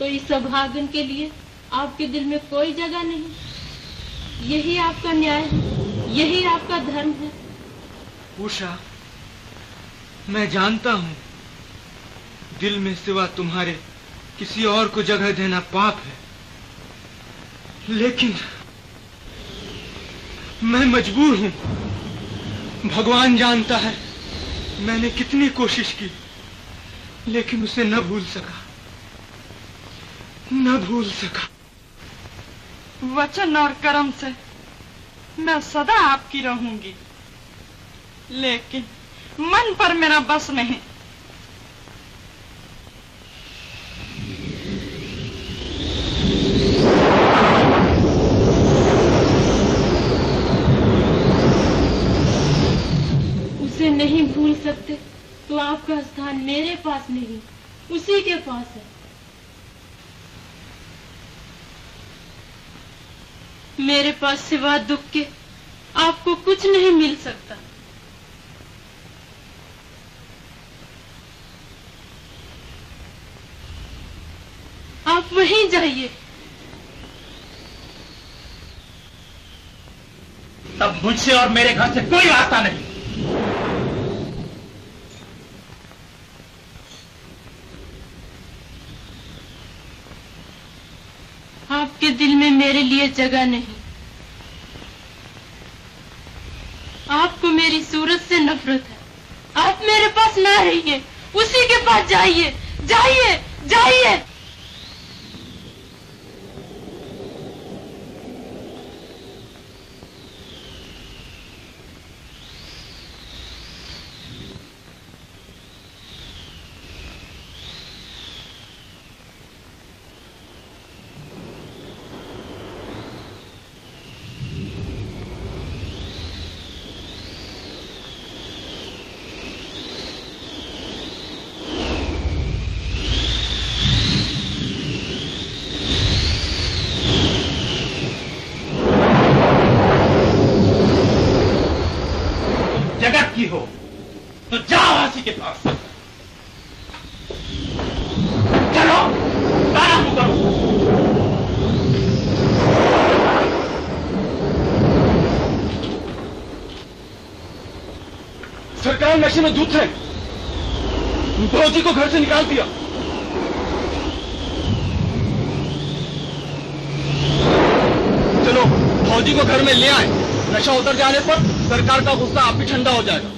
तो इस सौभाग्य के लिए आपके दिल में कोई जगह नहीं। यही आपका न्याय है, यही आपका धर्म है। उषा, मैं जानता हूँ दिल में सिवा तुम्हारे किसी और को जगह देना पाप है, लेकिन मैं मजबूर हूँ। भगवान जानता है मैंने कितनी कोशिश की, लेकिन उसे न भूल सका, न भूल सका। वचन और कर्म से मैं सदा आपकी रहूंगी, लेकिन मन पर मेरा बस नहीं। उसे नहीं भूल सकते तो आपका स्थान मेरे पास नहीं, उसी के पास है। मेरे पास सिवा दुख के आपको कुछ नहीं मिल सकता। आप वहीं जाइए। तब मुझसे और मेरे घर से कोई वास्ता नहीं। आपके दिल में मेरे लिए जगह नहीं। आपको मेरी सूरत से नफरत है। आप मेरे पास ना रहिए, उसी के पास जाइए, जाइए, जाइए। नशे में दूध थे, भौजी को घर से निकाल दिया। चलो भौजी को घर में ले आए, नशा उतर जाने पर सरकार का गुस्सा आप ही ठंडा हो जाएगा।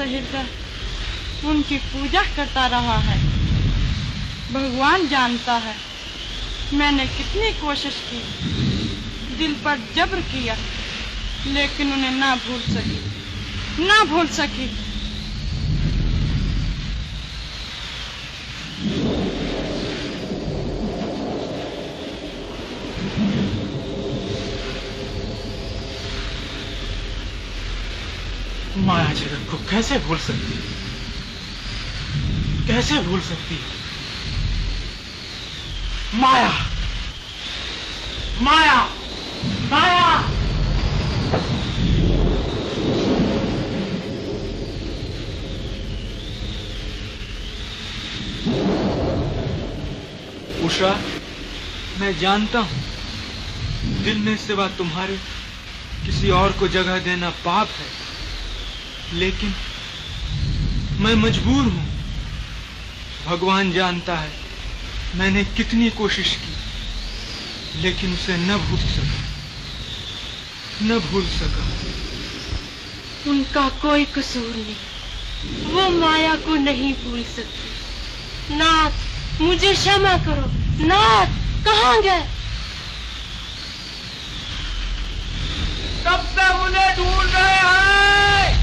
सहित उनकी पूजा करता रहा है। भगवान जानता है मैंने कितनी कोशिश की, दिल पर जबर किया, लेकिन उन्हें ना भूल सकी, ना भूल सकी। माया जगत को कैसे भूल सकती, कैसे भूल सकती। माया, माया, माया। उषा, मैं जानता हूं दिल में सिवा तुम्हारे किसी और को जगह देना पाप है, लेकिन मैं मजबूर हूं। भगवान जानता है मैंने कितनी कोशिश की, लेकिन उसे न भूल सका, न भूल सका। उनका कोई कसूर नहीं, वो माया को नहीं भूल सकती। नाथ मुझे क्षमा करो, नाथ कहाँ गए? कब से मुझे ढूंढ रहे हैं?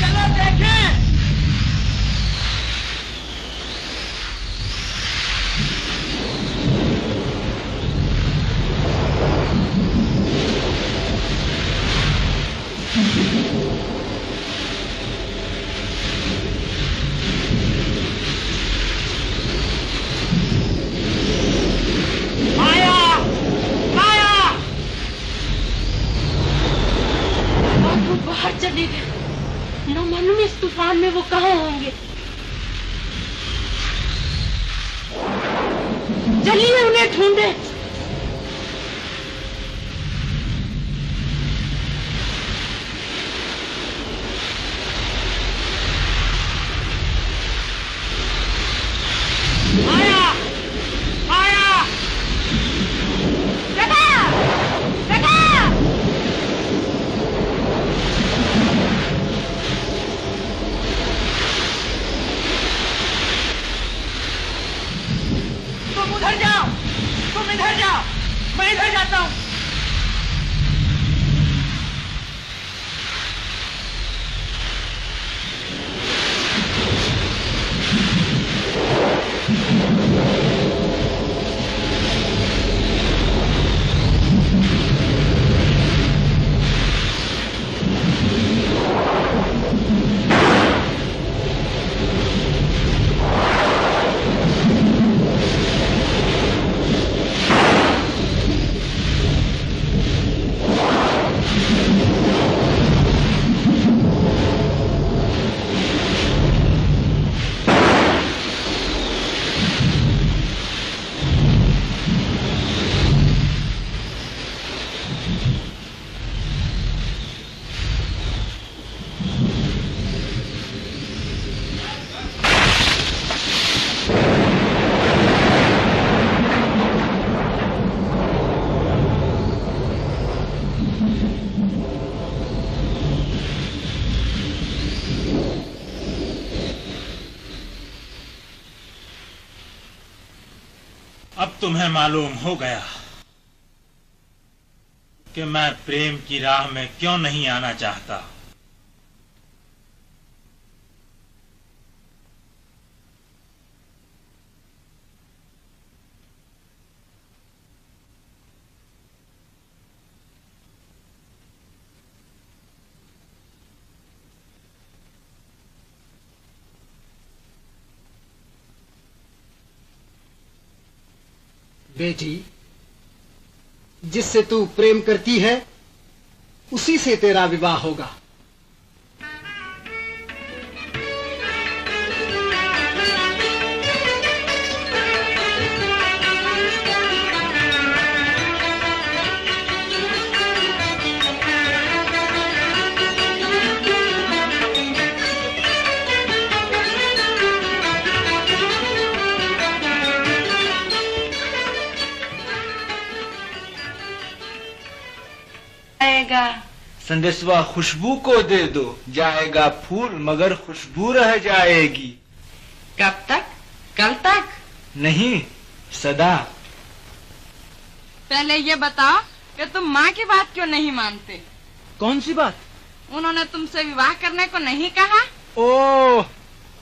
चलो देखें। माया, माया। बापू बाहर चले गए, न मालूम इस तूफान में वो कहाँ होंगे। चलिए उन्हें ढूंढे। तुम्हें मालूम हो गया कि मैं प्रेम की राह में क्यों नहीं आना चाहता। बेटी, जिससे तू प्रेम करती है उसी से तेरा विवाह होगा। संदेशवा खुशबू को दे दो, जाएगा फूल मगर खुशबू रह जाएगी। कब तक? कल तक? नहीं, सदा। पहले ये बताओ कि तुम माँ की बात क्यों नहीं मानते? कौन सी बात? उन्होंने तुमसे विवाह करने को नहीं कहा? ओह,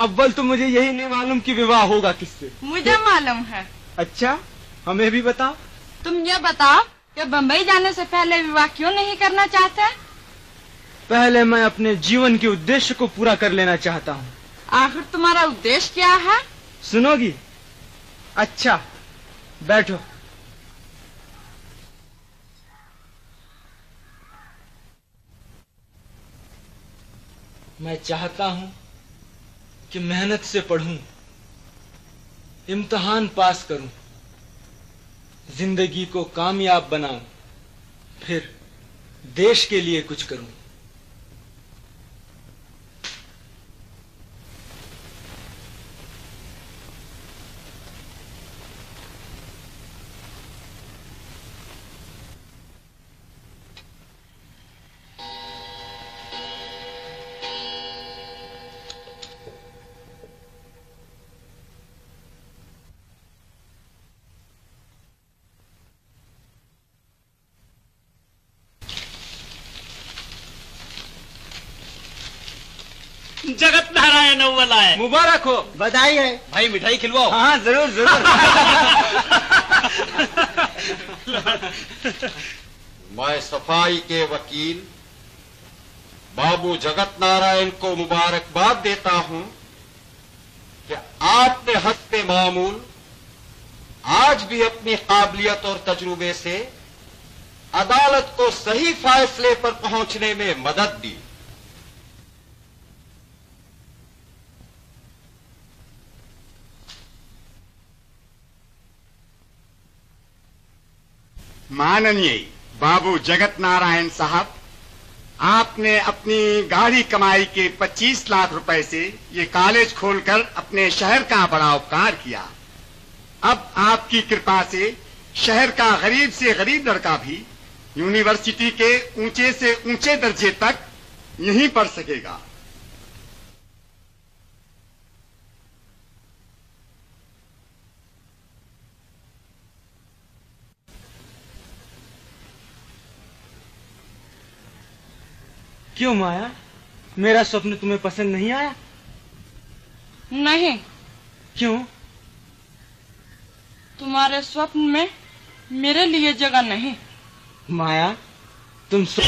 अव्वल तो मुझे यही नहीं मालूम कि विवाह होगा किससे। मुझे मालूम है। अच्छा, हमें भी बताओ। तुम ये बताओ कि बम्बई जाने से पहले विवाह क्यों नहीं करना चाहते? पहले मैं अपने जीवन के उद्देश्य को पूरा कर लेना चाहता हूँ। आखिर तुम्हारा उद्देश्य क्या है? सुनोगी? अच्छा, बैठो। मैं चाहता हूँ कि मेहनत से पढ़ूं, इम्तिहान पास करूं, जिंदगी को कामयाब बनाऊं, फिर देश के लिए कुछ करूं। जगत नारायण अव्वल आए। मुबारक हो। बधाई है भाई। मिठाई खिलवाओ। हाँ जरूर जरूर। मैं सफाई के वकील बाबू जगत नारायण को मुबारकबाद देता हूँ कि आपने हस्ते मामूल आज भी अपनी काबिलियत और तजुर्बे से अदालत को सही फैसले पर पहुँचने में मदद दी। माननीय बाबू जगत नारायण साहब, आपने अपनी गाढ़ी कमाई के पच्चीस लाख रुपए से ये कॉलेज खोलकर अपने शहर का बड़ा उपकार किया। अब आपकी कृपा से शहर का गरीब से गरीब लड़का भी यूनिवर्सिटी के ऊंचे से ऊंचे दर्जे तक यहीं पढ़ सकेगा। क्यों माया, मेरा स्वप्न तुम्हें पसंद नहीं आया? नहीं। क्यों? तुम्हारे स्वप्न में मेरे लिए जगह नहीं। माया, तुम सो...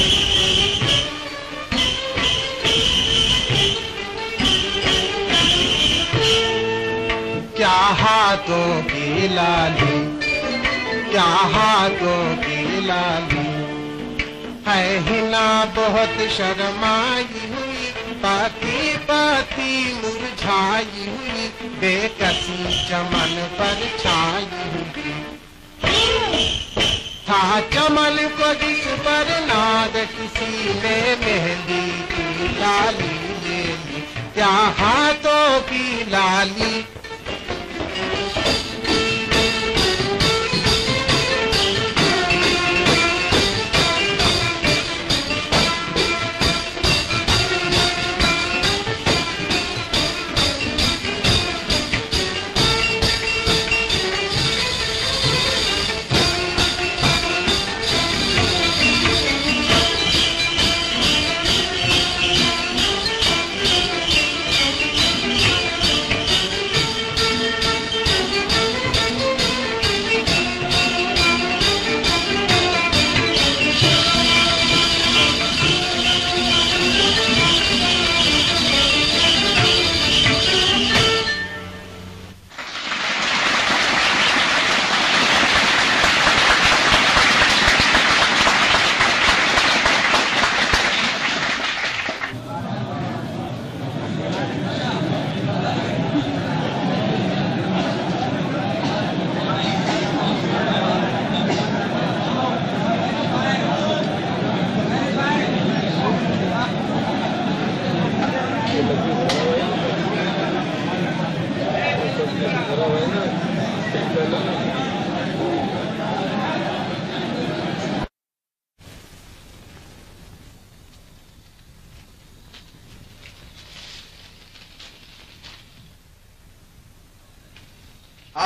क्या हाथों की लाली, क्या हाथों की लाली, है हिना बहुत शर्माई हुई, बाती बाती मुरझाई हुई, बेकसी चमन पर छाई हुई। था चमन को जिस पर नाद, किसी ने मेहंदी की लाली ले ली, क्या हाथों की लाली।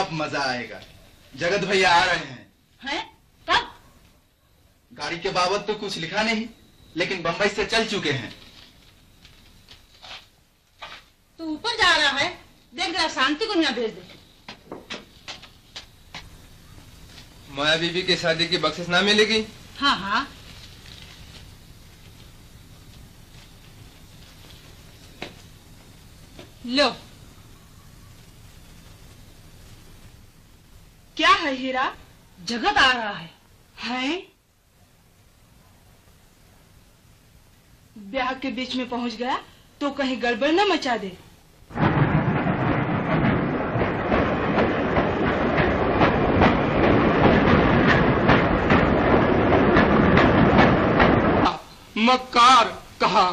अब मजा आएगा। जगत भैया आ रहे हैं। हैं? कब? गाड़ी के बाबत तो कुछ लिखा नहीं, लेकिन बंबई से चल चुके हैं। तू ऊपर जा रहा है, देख रहा शांति को यहाँ भेज दे। माया बीबी के शादी की बख्शिश ना मिलेगी? हाँ हाँ। लो, क्या है हीरा? जगत आ रहा है। है? ब्याह के बीच में पहुंच गया तो कहीं गड़बड़ न मचा दे। मक्कार कहा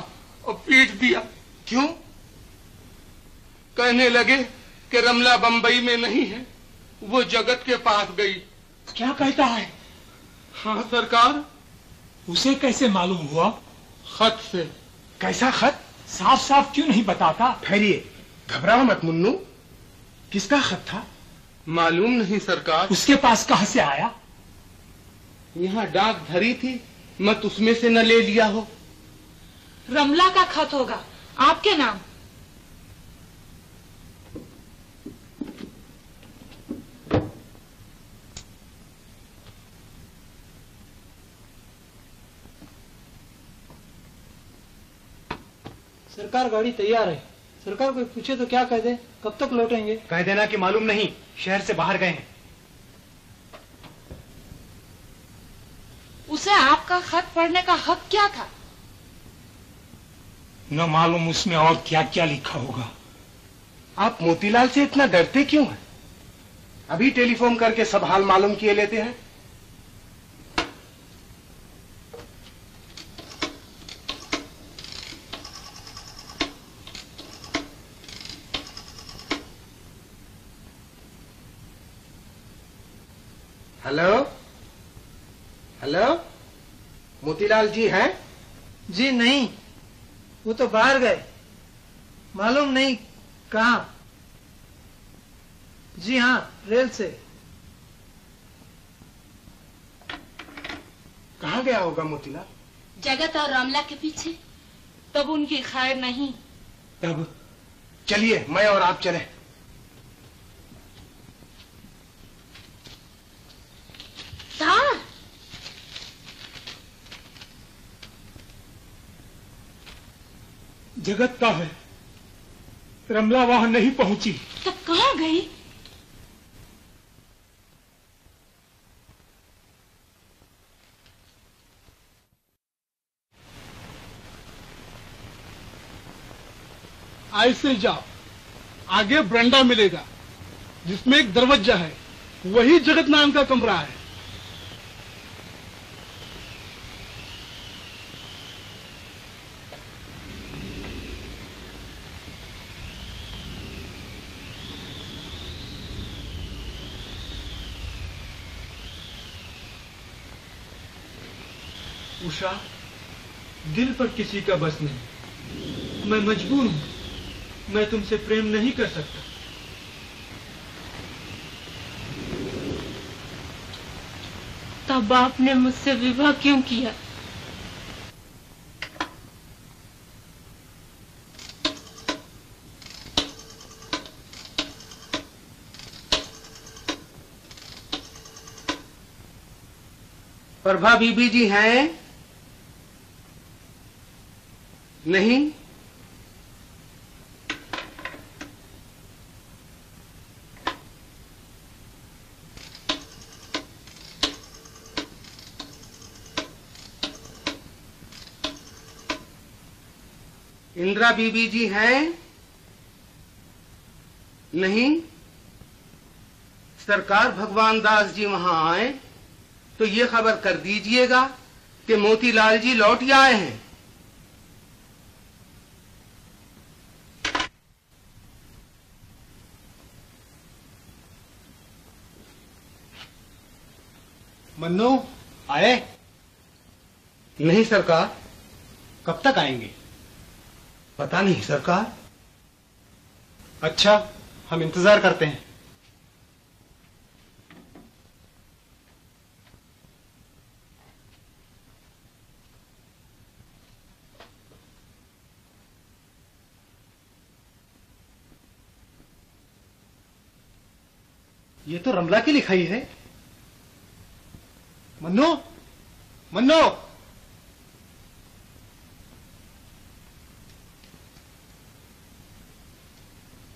और पीट दिया। क्यों? कहने लगे कि रमला बंबई में नहीं है, वो जगत के पास गई। क्या कहता है? हाँ सरकार। उसे कैसे मालूम हुआ? खत से। कैसा खत? साफ साफ क्यों नहीं बताता? ठहरिए, घबराओ मत मुन्नू। किसका खत था? मालूम नहीं सरकार। उसके पास कहाँ से आया? यहाँ डाक धरी थी, मत उसमें से न ले लिया हो। रमला का खत होगा आपके नाम। सरकार गाड़ी तैयार है। सरकार कोई पूछे तो क्या कह दे? कब तक लौटेंगे? कह देना कि मालूम नहीं, शहर से बाहर गए हैं। उसे आपका खत पढ़ने का हक क्या था? न मालूम उसमें और क्या क्या लिखा होगा। आप मोतीलाल से इतना डरते क्यों हैं? अभी टेलीफोन करके सब हाल मालूम किए लेते हैं। हेलो हेलो, मोतीलाल जी हैं? जी नहीं, वो तो बाहर गए, मालूम नहीं कहाँ। जी हाँ, रेल से। कहाँ गया होगा मोतीलाल? जगत और रामला के पीछे। तब उनकी खैर नहीं। तब चलिए, मैं और आप चले। जगत का है, रमला वहां नहीं पहुंची। तब कहाँ गई? ऐसे जाओ, आगे बरंडा मिलेगा जिसमें एक दरवाजा है, वही जगत नाम का कमरा है। उषा, दिल पर किसी का बस नहीं। मैं मजबूर हूं, मैं तुमसे प्रेम नहीं कर सकता। तब आपने मुझसे विवाह क्यों किया? प्रभा बीबी जी हैं? नहीं। इंदिरा बीबी जी हैं? नहीं। सरकार भगवान दास जी वहां आए तो ये खबर कर दीजिएगा कि मोतीलाल जी लौट आए हैं। मन्नू आए? नहीं सरकार। कब तक आएंगे? पता नहीं सरकार। अच्छा, हम इंतजार करते हैं। ये तो रमला की लिखाई है। मन्नो, मन्नो,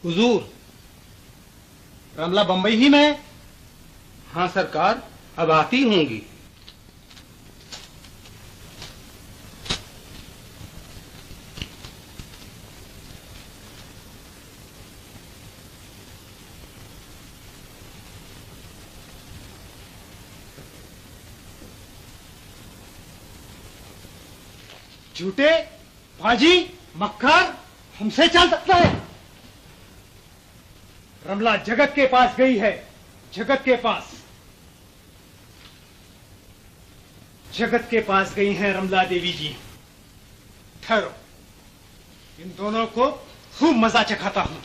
हुजूर, रमला बंबई ही में? हाँ सरकार, अब आती होंगी। झूठे, भाजी, मक्कार, हमसे चल सकता है। रमला जगत के पास गई है, जगत के पास, जगत के पास गई हैं रमला देवी जी। ठहरो, इन दोनों को खूब मजा चखाता हूं।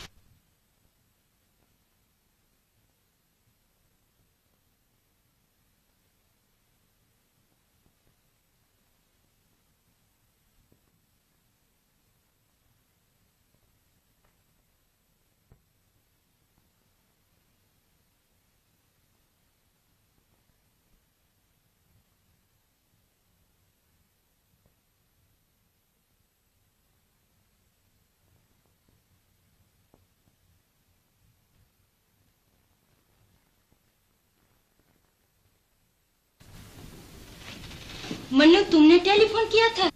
मन्नू, तुमने टेलीफोन किया था?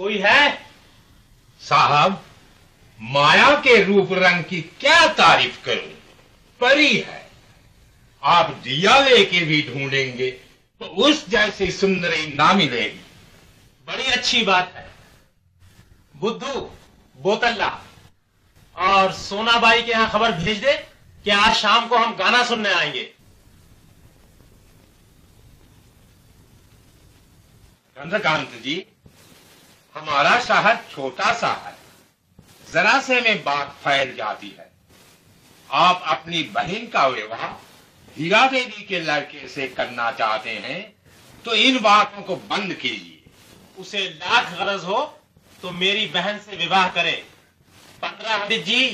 कोई है? साहब, माया के रूप रंग की क्या तारीफ करूं, परी है। आप दिया लेके भी ढूंढेंगे तो उस जैसी सुंदरी ना मिलेगी। बड़ी अच्छी बात है। बुद्धू, बोतल्ला और सोनाबाई के यहां खबर भेज दे कि आज शाम को हम गाना सुनने आएंगे। चंद्रकांत जी, हमारा शहर छोटा सा है, जरा से में बात फैल जाती है। आप अपनी बहन का विवाह हीरा देवी के लड़के से करना चाहते हैं तो इन बातों को बंद कीजिए। उसे लाख गरज हो तो मेरी बहन से विवाह करे। पंद्रह जी,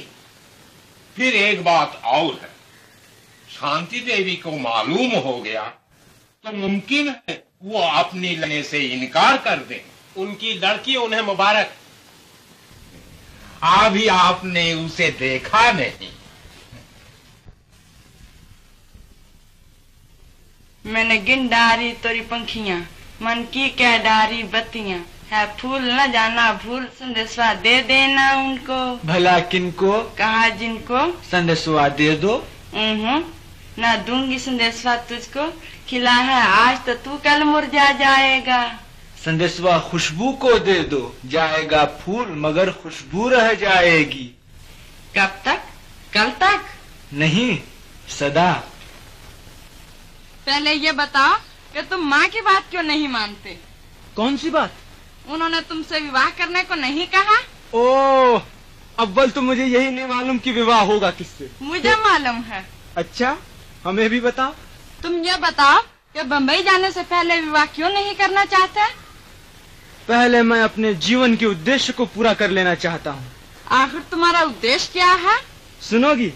फिर एक बात और है, शांति देवी को मालूम हो गया तो मुमकिन है वो अपनी लेने से इनकार कर दें। उनकी लड़की उन्हें मुबारक। अभी आपने उसे देखा नहीं? मैंने गिन डारी तोरी पंखियां, मन की कह डारी बत्तियां, है फूल न जाना भूल, संदेशवा दे देना उनको। भला किनको? कहा जिनको। संदेशवा दे दो। ना दूंगी संदेशवा तुझको, खिला है आज तो तू कल मुरझा जाएगा। संदेशवा खुशबू को दे दो, जाएगा फूल मगर खुशबू रह जाएगी। कब तक? कल तक? नहीं, सदा। पहले ये बताओ कि तुम माँ की बात क्यों नहीं मानते? कौन सी बात? उन्होंने तुमसे विवाह करने को नहीं कहा? ओह, अव्वल तो मुझे यही नहीं मालूम कि विवाह होगा किससे। मुझे तो मालूम है। अच्छा, हमें भी बताओ। तुम ये बताओ कि बम्बई जाने से पहले विवाह क्यों नहीं करना चाहते? पहले मैं अपने जीवन के उद्देश्य को पूरा कर लेना चाहता हूँ। आखिर तुम्हारा उद्देश्य क्या है? सुनोगी?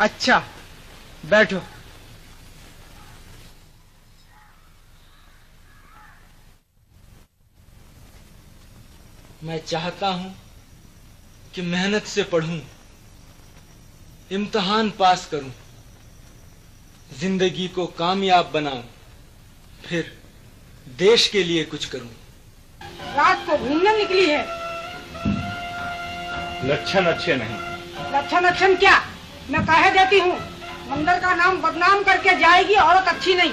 अच्छा, बैठो। मैं चाहता हूँ कि मेहनत से पढूं, इम्तिहान पास करूं, जिंदगी को कामयाब बनाऊं, फिर देश के लिए कुछ करूं। रात को घूमने निकली है। लक्षण अच्छे नहीं। लक्षण अच्छे क्या? मैं कह देती हूँ, मंदिर का नाम बदनाम करके जाएगी औरत, अच्छी नहीं।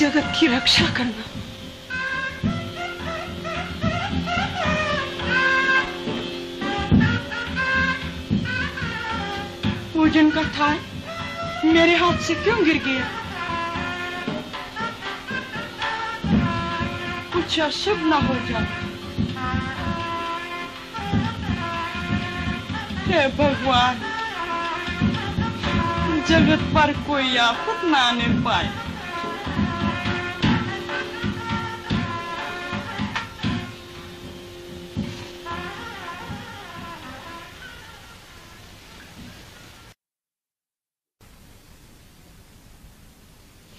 जगत की रक्षा करना। पूजन का थाल मेरे हाथ से क्यों गिर गया? कुछ अशुभ ना हो जाए। हे भगवान, जगत पर कोई आफत ना आने पाए।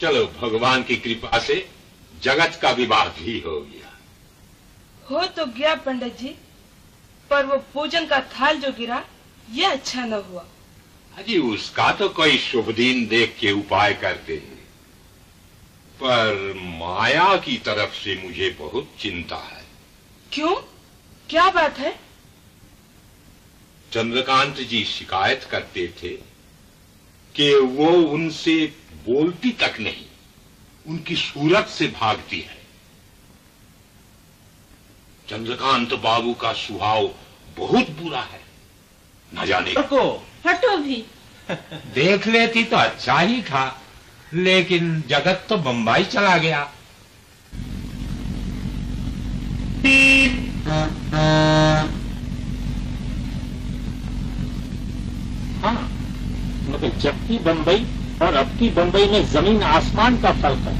चलो, भगवान की कृपा से जगत का विवाह भी हो गया। हो तो गया पंडित जी, पर वो पूजन का थाल जो गिरा ये अच्छा न हुआ। अजी, उसका तो कोई शुभ दिन देख के उपाय करते हैं, पर माया की तरफ से मुझे बहुत चिंता है। क्यों, क्या बात है? चंद्रकांत जी शिकायत करते थे कि वो उनसे बोलती तक नहीं, उनकी सूरत से भागती है। चंद्रकांत बाबू का स्वभाव बहुत बुरा है, न जाने को। हटो भी। देख लेती तो अच्छा ही था, लेकिन जगत तो बंबई चला गया। हाँ, मतलब जबकि बंबई और अब की बंबई में जमीन आसमान का फर्क है।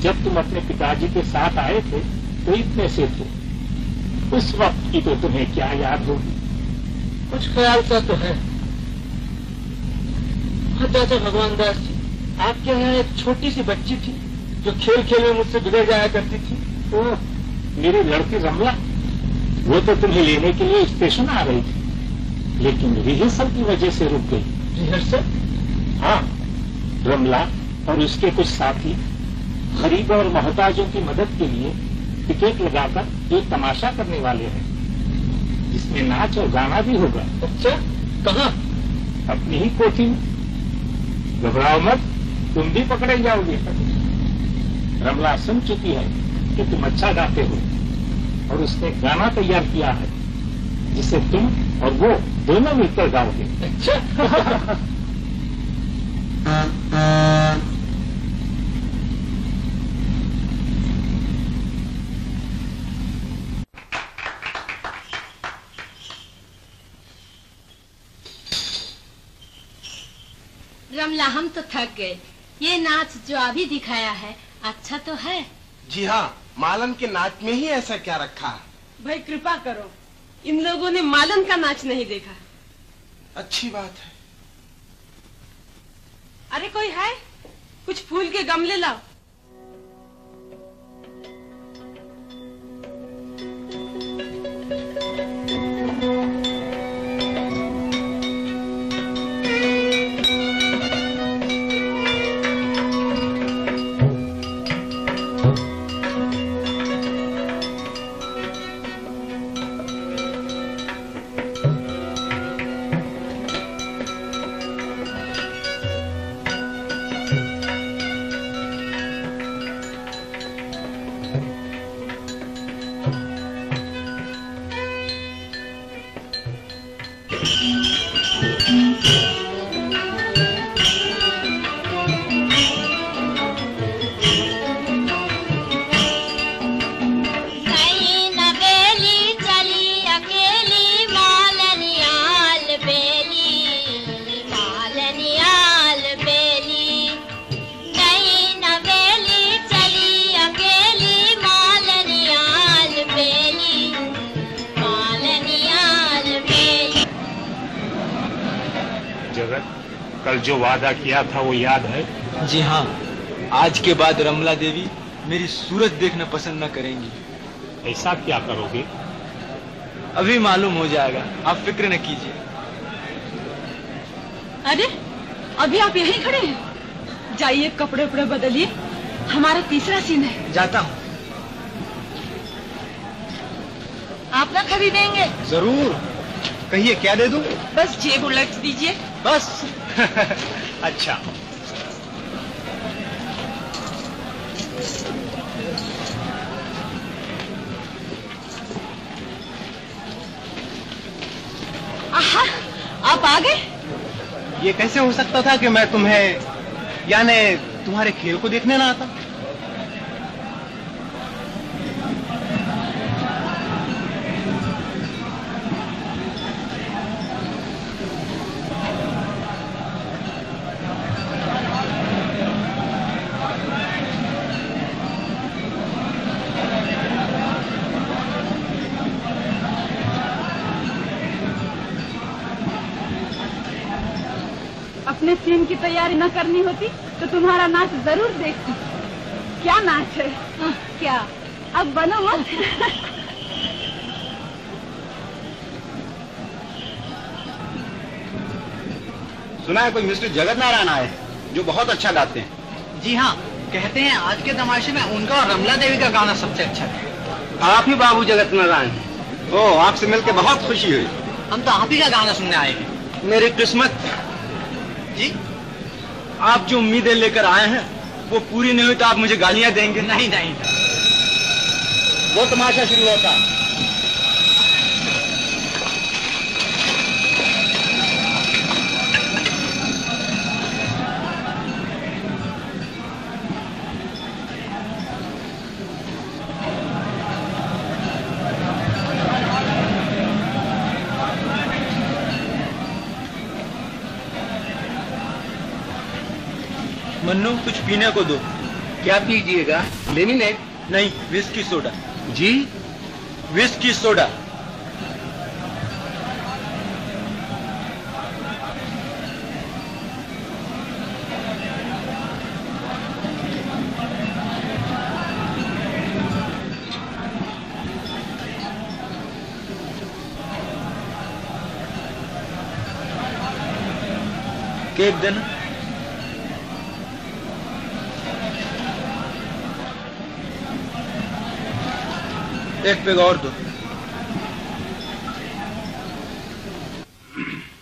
जब तुम अपने पिताजी के साथ आए थे तो इतने से थे, उस वक्त की तो तुम्हें क्या याद होगी? कुछ ख्याल सा तो है। दादा भगवान दास जी, आपके यहाँ एक छोटी सी बच्ची थी जो खेल खेल में मुझसे बिगड़ जाया करती थी। तो मेरी लड़की रमला, वो तो तुम्हें लेने के लिए स्टेशन आ रही थी, लेकिन रिहर्सल की वजह से रुक गई। रिहर्सल? हाँ, रमला और उसके कुछ साथी गरीब और मोहताजों की मदद के लिए टिकट लगाकर एक तमाशा करने वाले हैं, जिसमें नाच और गाना भी होगा। अच्छा, कहाँ? अपनी ही कोठी में। घबराओ मत, तुम भी पकड़े जाओगे। रमला सुन चुकी है कि तुम अच्छा गाते हो और उसने गाना तैयार किया है, जिसे तुम और वो दोनों मिलकर गाओगे। अच्छा। रमला, हम तो थक गए। ये नाच जो अभी दिखाया है अच्छा तो है? जी हाँ, मालन के नाच में ही ऐसा क्या रखा है? भाई कृपा करो, इन लोगों ने मालन का नाच नहीं देखा। अच्छी बात है। अरे कोई है? कुछ फूल के गमले लाओ। कल जो वादा किया था वो याद है? जी हाँ, आज के बाद रमला देवी मेरी सूरत देखना पसंद न करेंगी। ऐसा क्या करोगे? अभी मालूम हो जाएगा, आप फिक्र न कीजिए। अरे अभी आप यहीं खड़े हैं? जाइए कपड़े उपड़े बदलिए, हमारा तीसरा सीन है। जाता हूँ। आप ना खरीदेंगे? जरूर, कहिए क्या दे दूं? बस जेब उलट दीजिए बस। अच्छा आहा, आप आ गए। ये कैसे हो सकता था कि मैं तुम्हें यानी तुम्हारे खेल को देखने ना आता। सीन की तैयारी न करनी होती तो तुम्हारा नाच जरूर देखती। क्या नाच है? आ, क्या अब बनो मत। सुना है कोई मिस्टर जगत नारायण आए जो बहुत अच्छा गाते हैं। जी हाँ, कहते हैं आज के तमाशे में उनका और रमला देवी का गाना सबसे अच्छा था। आप ही बाबू जगत नारायण हैं? ओ, आपसे मिलकर बहुत खुशी हुई। हम तो आप ही का गाना सुनने आए हैं। मेरी किस्मत जी, आप जो उम्मीदें लेकर आए हैं वो पूरी नहीं हुई तो आप मुझे गालियां देंगे। नहीं नहीं, वो तमाशा शुरू होता। मन्नू, कुछ पीने को दो। क्या पीजिएगा? लेमिनेट? नहीं, विस्की सोडा। जी, विस्की सोडा। केक देना। एक पेग और दो।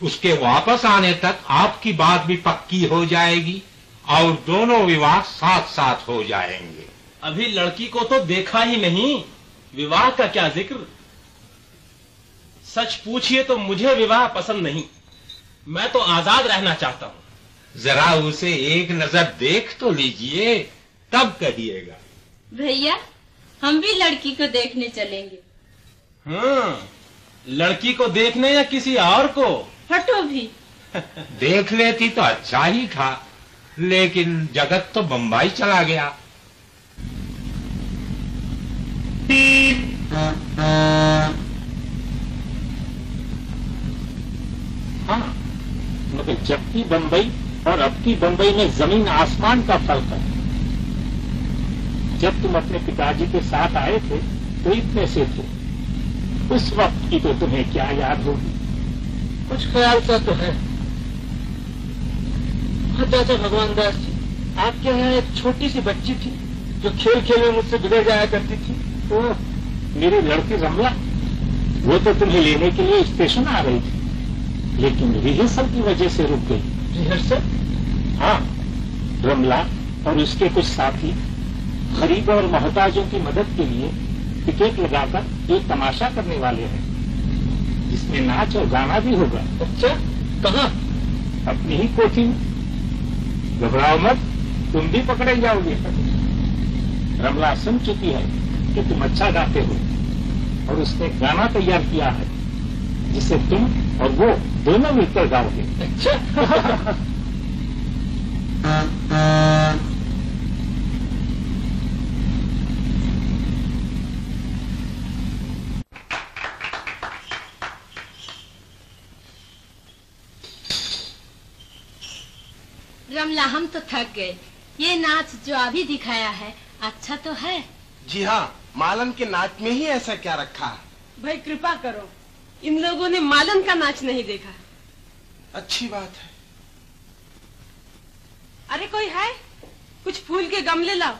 उसके वापस आने तक आपकी बात भी पक्की हो जाएगी और दोनों विवाह साथ साथ हो जाएंगे। अभी लड़की को तो देखा ही नहीं, विवाह का क्या जिक्र। सच पूछिए तो मुझे विवाह पसंद नहीं, मैं तो आजाद रहना चाहता हूँ। जरा उसे एक नजर देख तो लीजिए तब कहिएगा। भैया, हम भी लड़की को देखने चलेंगे। हाँ, लड़की को देखने या किसी और को? हटो भी। देख लेती तो अच्छा ही था, लेकिन जगत तो बम्बई चला गया। हाँ, मगर जब की बम्बई और अब की बम्बई में जमीन आसमान का फर्क है। जब तुम अपने पिताजी के साथ आए थे तो इतने से थे, उस वक्त की तो तुम्हें क्या याद होगी? कुछ ख्याल सा तो है। दादा भगवान दास जी, आपके यहाँ एक छोटी सी बच्ची थी जो खेल खेल में मुझसे बिगड़ जाया करती थी। तो मेरी लड़की रमला, वो तो तुम्हें लेने के लिए स्टेशन आ रही थी, लेकिन रिहर्सल की वजह से रुक गई। रिहर्सल? हाँ, रमला और उसके कुछ साथी गरीब और मोहताजों की मदद के लिए टिकट लगाकर एक तमाशा करने वाले हैं, जिसमें नाच और गाना भी होगा। अच्छा, कहाँ? अपनी ही कोठी में। घबराओ मत, तुम भी पकड़े जाओगे। रमला सुन चुकी है कि तुम अच्छा गाते हो और उसने गाना तैयार किया है जिसे तुम और वो दोनों मिलकर गाओगे। अच्छा। रमला, हम तो थक गए। ये नाच जो अभी दिखाया है अच्छा तो है? जी हाँ, मालन के नाच में ही ऐसा क्या रखा है। भाई कृपा करो, इन लोगों ने मालन का नाच नहीं देखा। अच्छी बात है। अरे कोई है? कुछ फूल के गमले लाओ।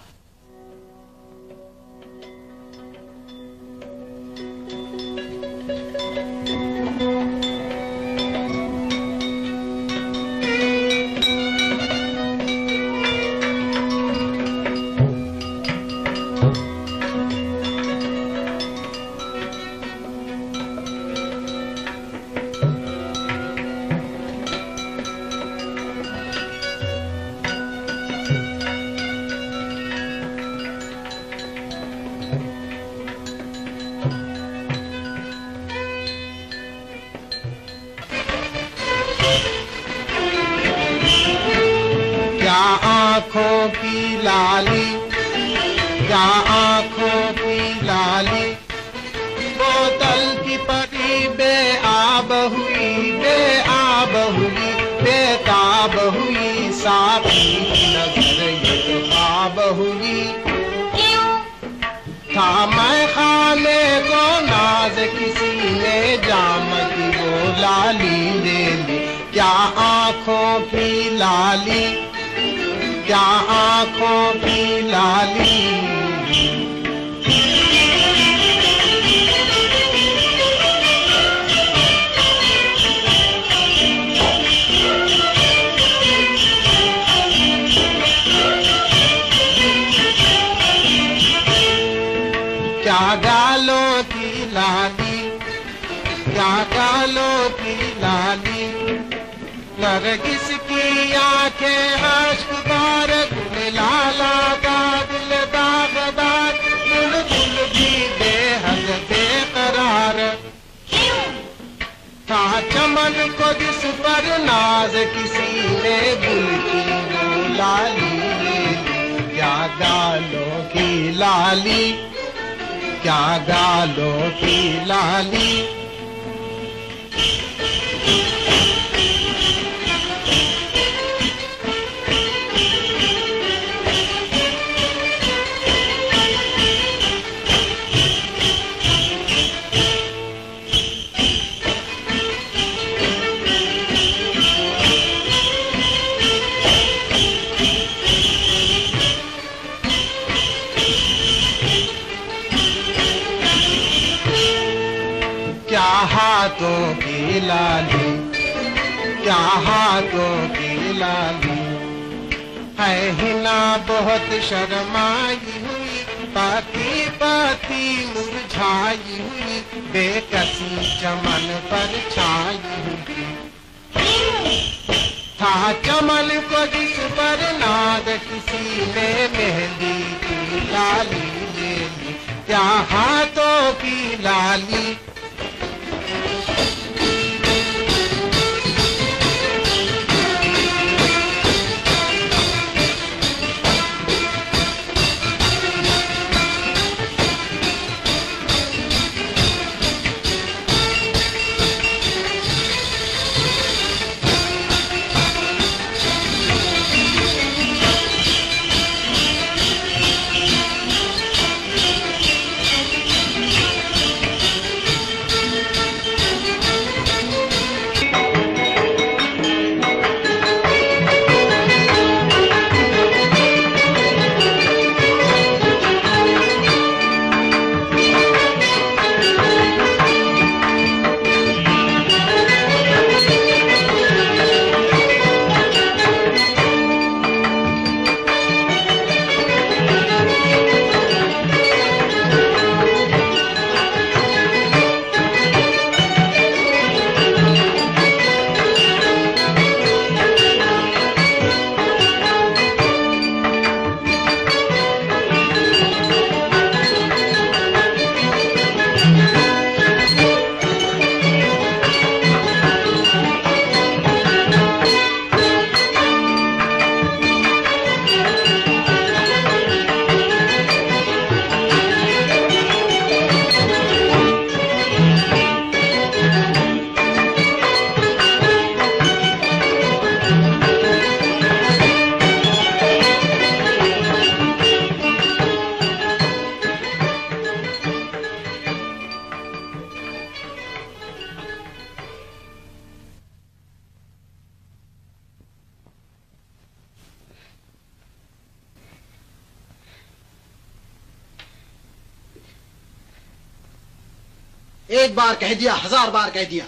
एक बार कह दिया, हजार बार कह दिया,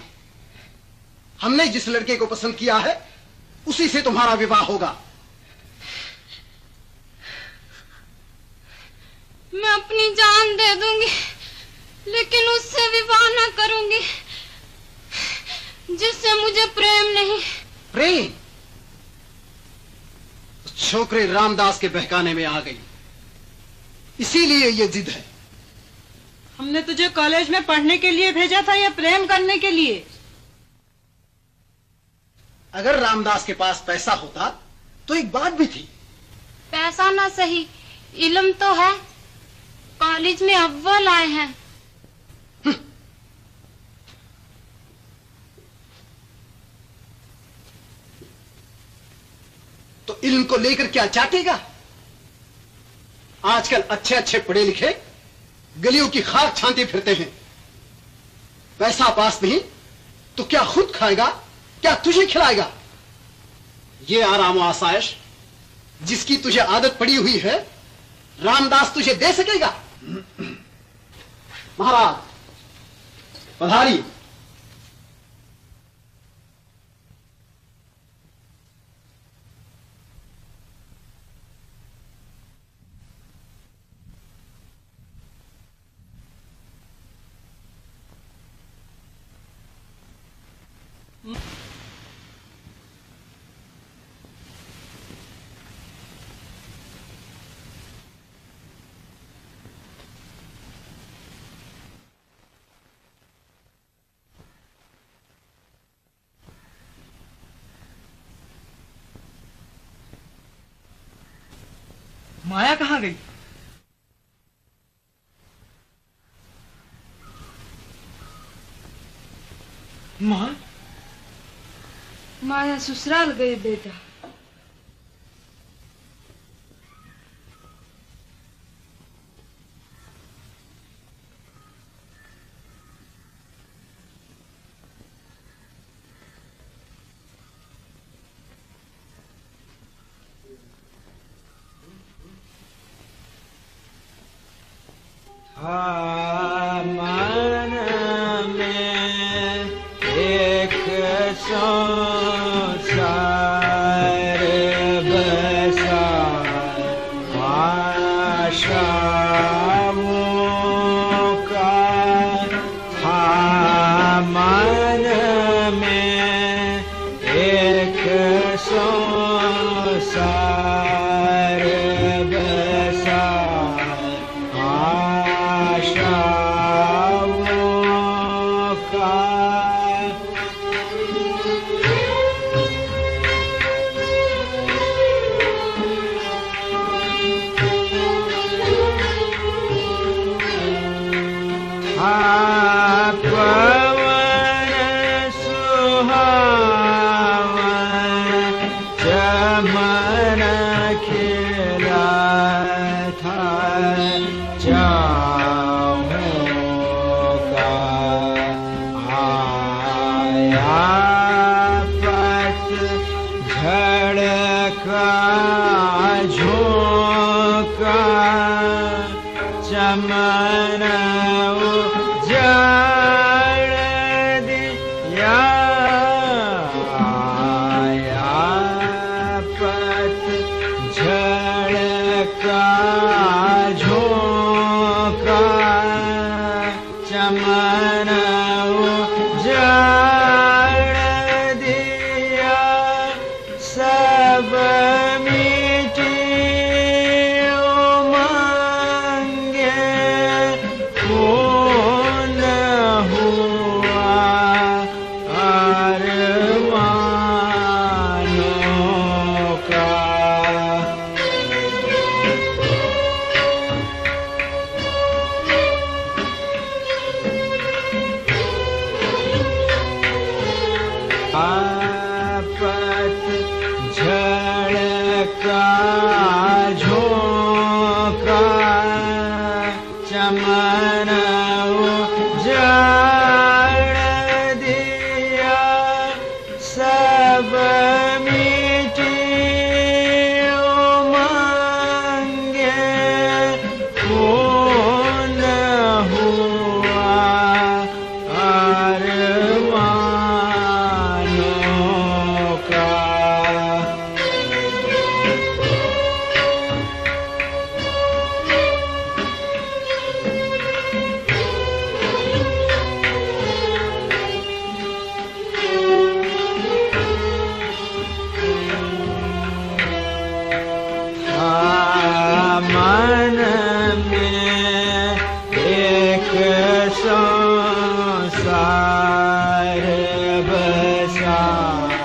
हमने जिस लड़के को पसंद किया है उसी से तुम्हारा विवाह होगा। मैं अपनी जान दे दूंगी लेकिन उससे विवाह ना करूंगी जिससे मुझे प्रेम नहीं। प्रेम? छोकरे रामदास के बहकाने में आ गई, इसीलिए ये जिद है। हमने तुझे कॉलेज में पढ़ने के लिए भेजा था या प्रेम करने के लिए? अगर रामदास के पास पैसा होता तो एक बात भी थी। पैसा ना सही, इल्म तो है। कॉलेज में अव्वल आए हैं। तो इल्म को लेकर क्या चाटेगा? आजकल अच्छे अच्छे पढ़े लिखे गलियों की खाक छानते फिरते हैं। पैसा पास नहीं तो क्या खुद खाएगा, क्या तुझे खिलाएगा? ये आराम और आसाइश जिसकी तुझे आदत पड़ी हुई है, रामदास तुझे दे सकेगा? महाराज पधारी। माया कहाँ गई? मां? माया ससुराल गई बेटा। साहेब शान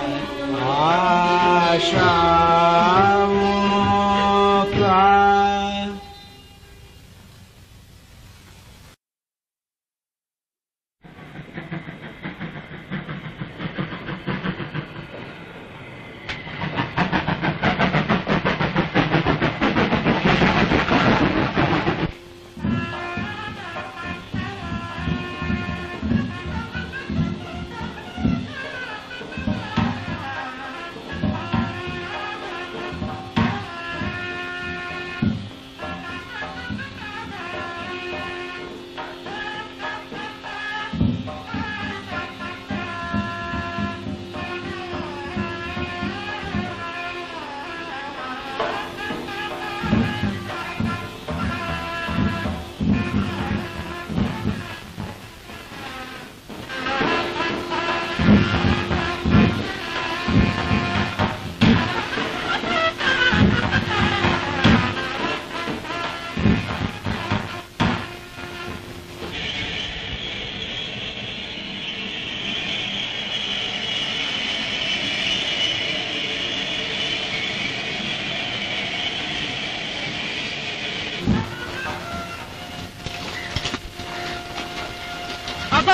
आशाओं का।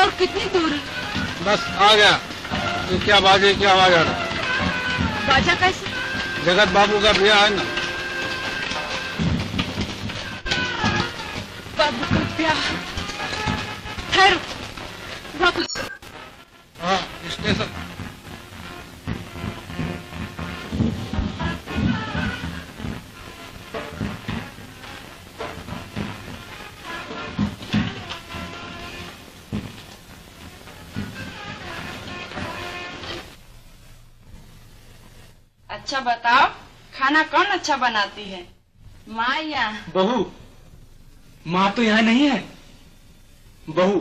और कितनी दूर है? बस आ गया। तो क्या बाजे की आवाज आ रहा? बाजा कैसे? जगत बाबू का भैया है ना। बाबू का भैया? ठहरो बाबू। हाँ स्टेशन। अच्छा बताओ, खाना कौन अच्छा बनाती है? माँ या बहू? माँ तो यहाँ नहीं है। बहू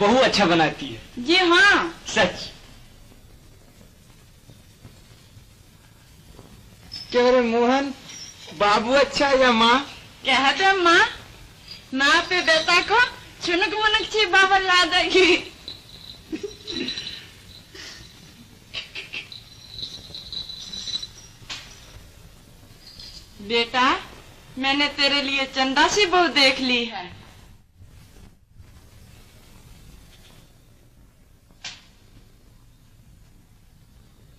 बहू अच्छा बनाती है। जी हाँ सच। क्या करे मोहन, बाबू अच्छा या माँ? कहते माँ। माँ पे बेटा को चुनक मुनक ची बाबा ला देगी। बेटा, मैंने तेरे लिए चंदासी बहू देख ली है।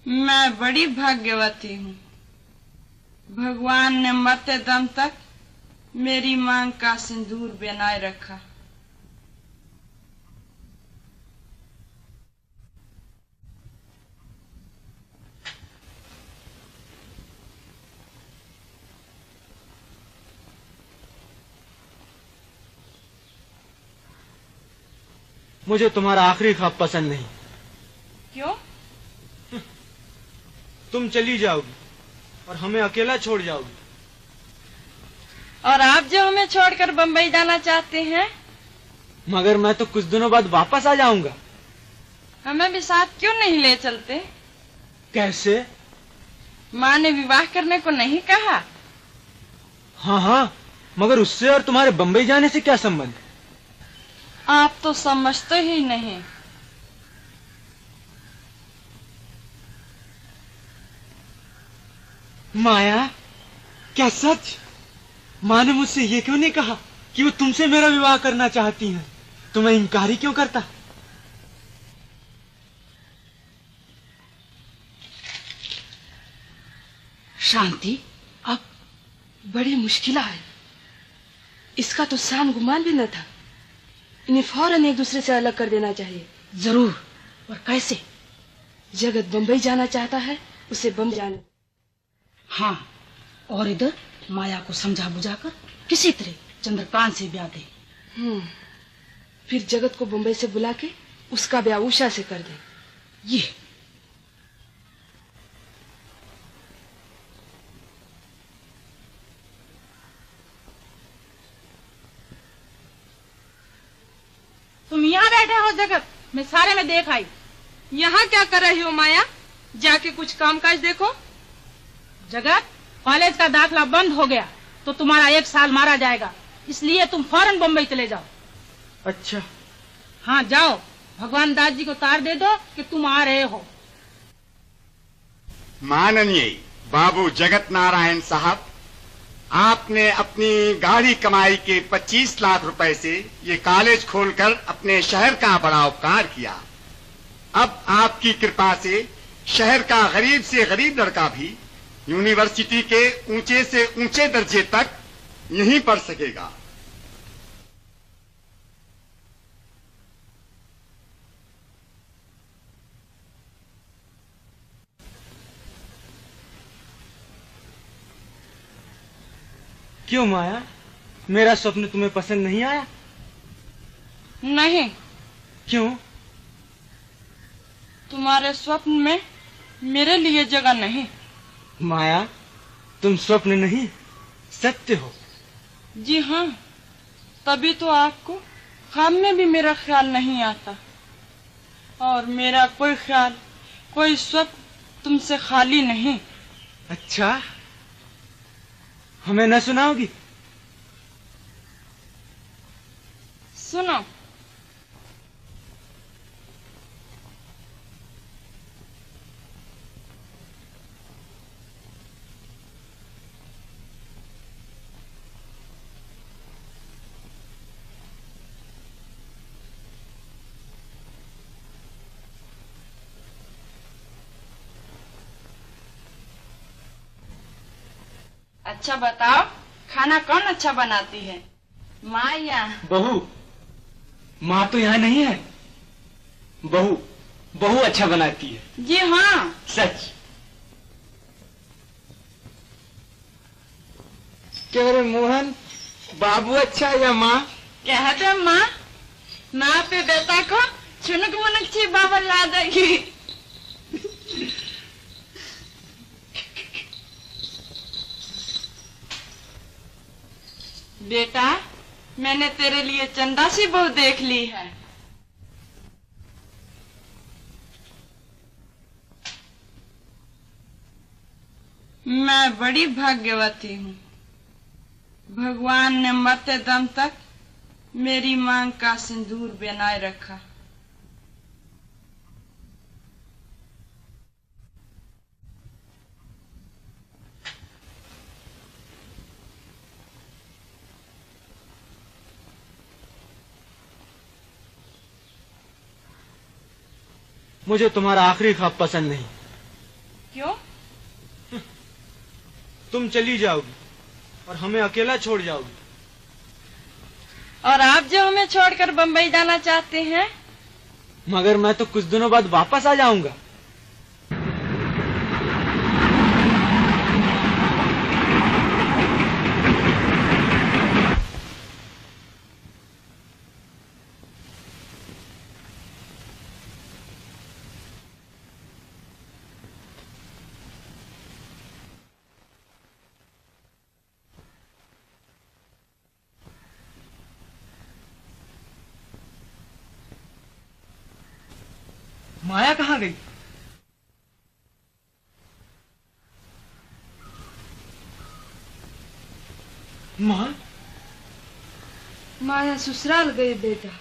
मैं बड़ी भाग्यवती हूँ। भगवान ने मरते दम तक मेरी मांग का सिंदूर बनाए रखा। मुझे तुम्हारा आखिरी ख्वाब पसंद नहीं। क्यों? तुम चली जाओगी और हमें अकेला छोड़ जाओगी। और आप जो हमें छोड़कर बंबई जाना चाहते हैं? मगर मैं तो कुछ दिनों बाद वापस आ जाऊंगा। हमें भी साथ क्यों नहीं ले चलते? कैसे? माँ ने विवाह करने को नहीं कहा? हाँ हाँ, मगर उससे और तुम्हारे बंबई जाने से क्या संबंध? आप तो समझते ही नहीं। माया, क्या सच? माँ ने मुझसे ये क्यों नहीं कहा कि वो तुमसे मेरा विवाह करना चाहती हैं? तो मैं इनकार ही क्यों करता? शांति, अब बड़ी मुश्किल आई। इसका तो सान गुमान भी न था। इन्हें फौरन एक दूसरे से अलग कर देना चाहिए। जरूर। और कैसे? जगत बंबई जाना चाहता है, उसे बम जाने। हाँ, और इधर माया को समझा बुझाकर किसी तरह चंद्रकांत से ब्याह दे। हम्म, फिर जगत को बंबई से बुला के उसका ब्याह उषा से कर दे। ये तुम यहाँ बैठे हो जगत? मैं सारे में देख आई। यहाँ क्या कर रही हो माया? जाके कुछ काम काज देखो। जगत, कॉलेज का दाखला बंद हो गया तो तुम्हारा एक साल मारा जाएगा, इसलिए तुम फौरन बम्बई चले जाओ। अच्छा। हाँ जाओ, भगवान दास जी को तार दे दो कि तुम आ रहे हो। माननीय बाबू जगत नारायण साहब, आपने अपनी गाढ़ी कमाई के पच्चीस लाख रुपए से ये कॉलेज खोलकर अपने शहर का बड़ा उपकार किया। अब आपकी कृपा से शहर का गरीब से गरीब लड़का भी यूनिवर्सिटी के ऊंचे से ऊंचे दर्जे तक यहीं पढ़ सकेगा। क्यों माया, मेरा स्वप्न तुम्हें पसंद नहीं आया? नहीं। क्यों? तुम्हारे स्वप्न में मेरे लिए जगह नहीं। माया, तुम स्वप्न नहीं सत्य हो। जी हाँ, तभी तो आपको ख्वाब में भी मेरा ख्याल नहीं आता, और मेरा कोई ख्याल कोई स्वप्न तुमसे खाली नहीं। अच्छा, हमें न सुनाओगी? सुनो। अच्छा बताओ, खाना कौन अच्छा बनाती है? माँ या बहू? माँ तो यहाँ नहीं है। बहू, बहू अच्छा बनाती है। जी हाँ, सच। कह रहे मोहन, बाबू अच्छा या माँ? कहते माँ, माँ पे बेटा को छुनक मुनक छी बाबा ला देगी। बेटा, मैंने तेरे लिए चंदासी बहू देख ली है। मैं बड़ी भाग्यवती हूँ, भगवान ने मरते दम तक मेरी मांग का सिंदूर बनाए रखा। मुझे तुम्हारा आखिरी ख्वाब पसंद नहीं। क्यों? तुम चली जाओगी और हमें अकेला छोड़ जाओगी। और आप जो हमें छोड़कर बंबई जाना चाहते हैं? मगर मैं तो कुछ दिनों बाद वापस आ जाऊंगा। माया कहाँ गई? माँ? माया ससुराल गई बेटा।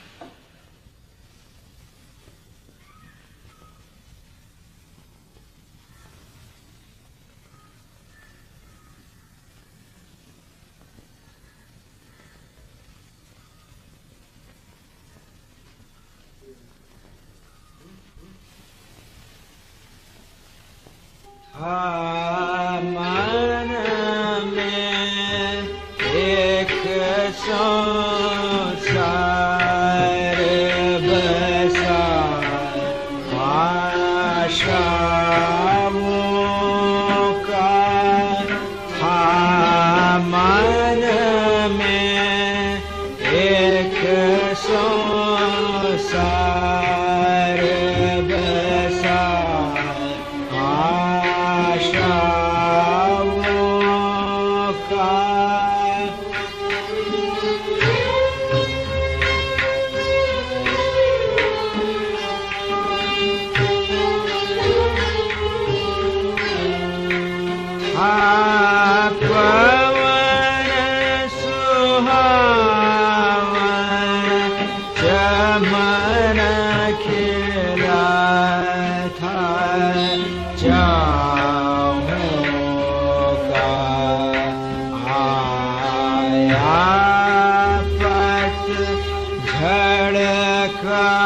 Mana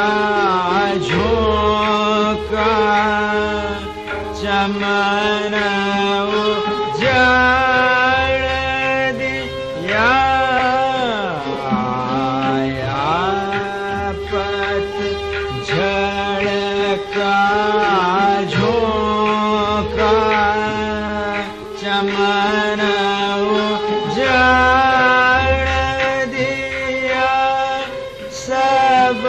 झोंका चमन उजाड़ दिया आया पत झड़का झोंका चमन उजाड़ दिया सब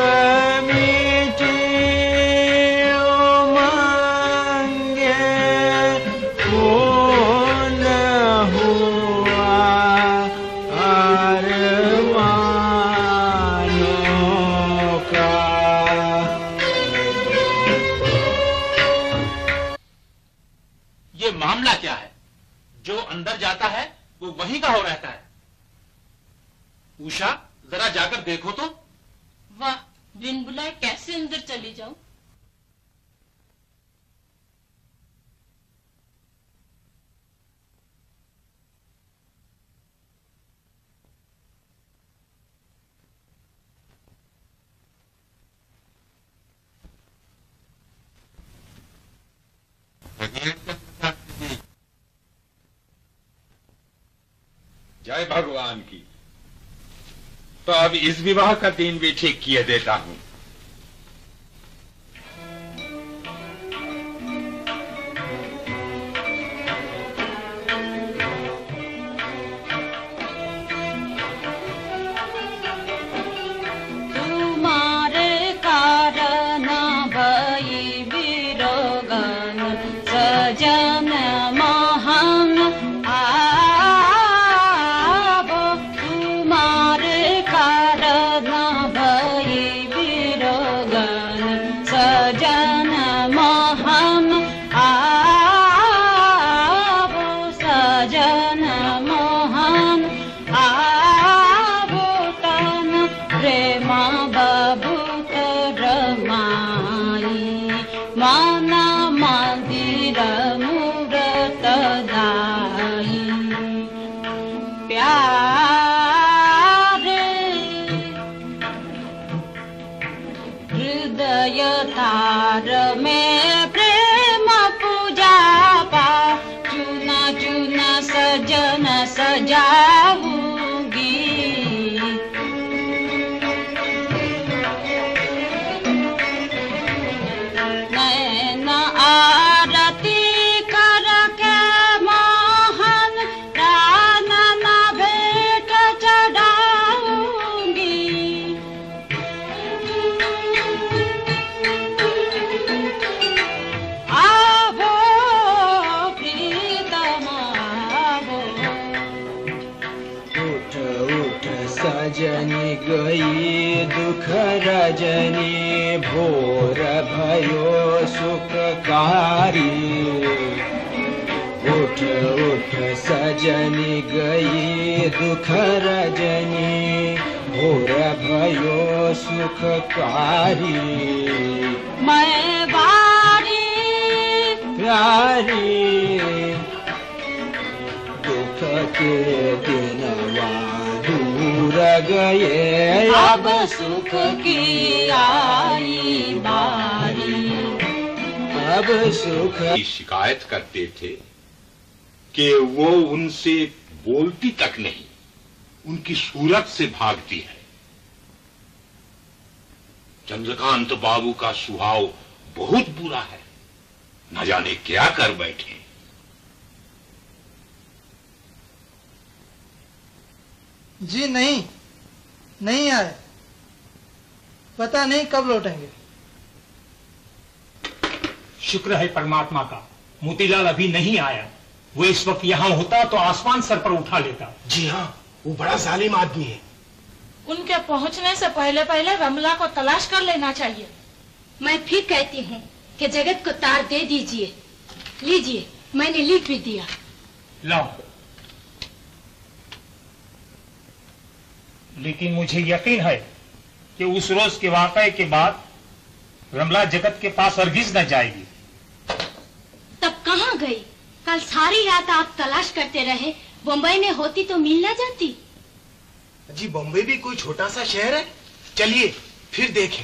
जाता है वो वहीं का हो रहता है। उषा जरा जाकर देखो तो। वाह, बिन बुलाए कैसे अंदर चली जाऊं? जय भगवान की। तो अब इस विवाह का दिन भी ठीक किए देता हूं। रजनी भोर भयो सुखकारी उठ उठ सजनी गई दुख रजनी भोर भयो सुखकारी मैं बारी प्यारी दुख के दिनवा दूर गए अब सुख की आई बारी। अब सुख की शिकायत करते थे कि वो उनसे बोलती तक नहीं, उनकी सूरत से भागती है। चंद्रकांत बाबू का सुहाव बहुत बुरा है, न जाने क्या कर बैठे। जी नहीं, नहीं आए, पता नहीं कब लौटेंगे। शुक्र है परमात्मा का, मोतीलाल अभी नहीं आया। वो इस वक्त यहाँ होता तो आसमान सर पर उठा लेता। जी हाँ, वो बड़ा जालिम आदमी है। उनके पहुँचने से पहले पहले रमला को तलाश कर लेना चाहिए। मैं फिर कहती हूँ कि जगत को तार दे दीजिए। लीजिए, मैंने लिख भी दिया। लाओ। लेकिन मुझे यकीन है कि उस रोज के वाकये के बाद रमला जगत के पास हरगिज न जाएगी। तब कहाँ गई? कल सारी रात आप तलाश करते रहे। बम्बई में होती तो मिल न जाती। जी बम्बई भी कोई छोटा सा शहर है। चलिए फिर देखें।